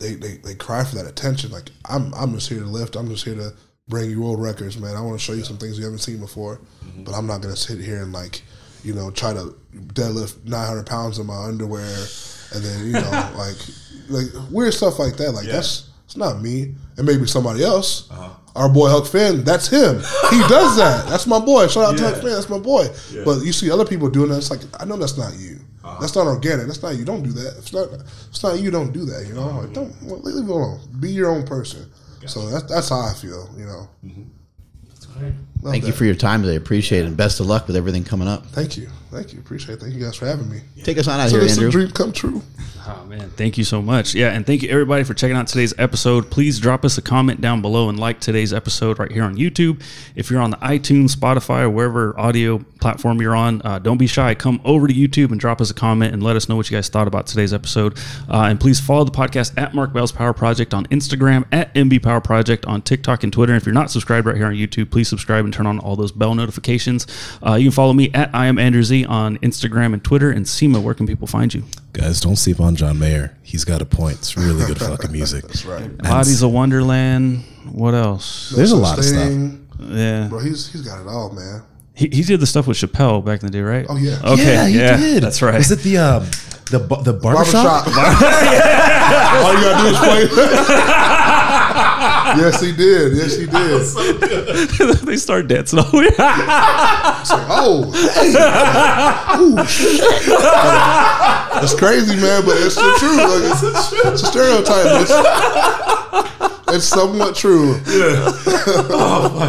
They cry for that attention. Like I'm just here to lift. I'm just here to bring you world records, man. I want to show you some things you haven't seen before, but I'm not gonna sit here and like, try to deadlift 900 pounds in my underwear, and then like weird stuff like that. Like that's not me. It may be somebody else. Our boy Huck Finn, that's him. He does that. That's my boy. Shout out to Huck Finn. That's my boy. Yeah. But you see other people doing that. It's like I know that's not you. That's not organic. That's not you. Don't do that. It's not you. Don't do that. You know. Like, don't leave it alone. Be your own person. Gotcha. So that's how I feel. You know. That's great. Thank you for your time today. Appreciate it. And best of luck with everything coming up. Thank you. Thank you. Appreciate it. Thank you guys for having me. Yeah. Take us on out here, Andrew. It's a dream come true. Oh, man. Thank you so much. Yeah, and thank you, everybody, for checking out today's episode. Please drop us a comment down below and like today's episode right here on YouTube. If you're on the iTunes, Spotify, or wherever audio platform you're on, don't be shy. Come over to YouTube and drop us a comment and let us know what you guys thought about today's episode. And please follow the podcast at Mark Bell's Power Project on Instagram, at MB Power Project on TikTok and Twitter. And if you're not subscribed right here on YouTube, please subscribe and turn on all those bell notifications. You can follow me at I Am Andrew Z on Instagram and Twitter. And Seema, where can people find you? Guys, don't sleep on John Mayer. He's got a point. It's really good fucking music. That's right. Bodies of Wonderland. What else? There's a lot of stuff. Yeah. Bro, he's got it all, man. He did the stuff with Chappelle back in the day, right? Oh, yeah. Okay. Yeah, he did. That's right. Is it the barbershop? Yeah. All you got to do is play. Yes, he did. Yes, he did. So they start dancing all the way. Oh, it's crazy, man, but it's the truth. Like, it's a stereotype. It's somewhat true. Yeah. Oh my.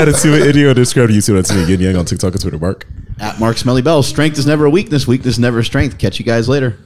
At Atsume Idio, describe YouTube at Atsume Yin Yang on TikTok and Twitter, Mark. At Mark Smelly Bell. Strength is never a weakness. Weakness is never a strength. Catch you guys later.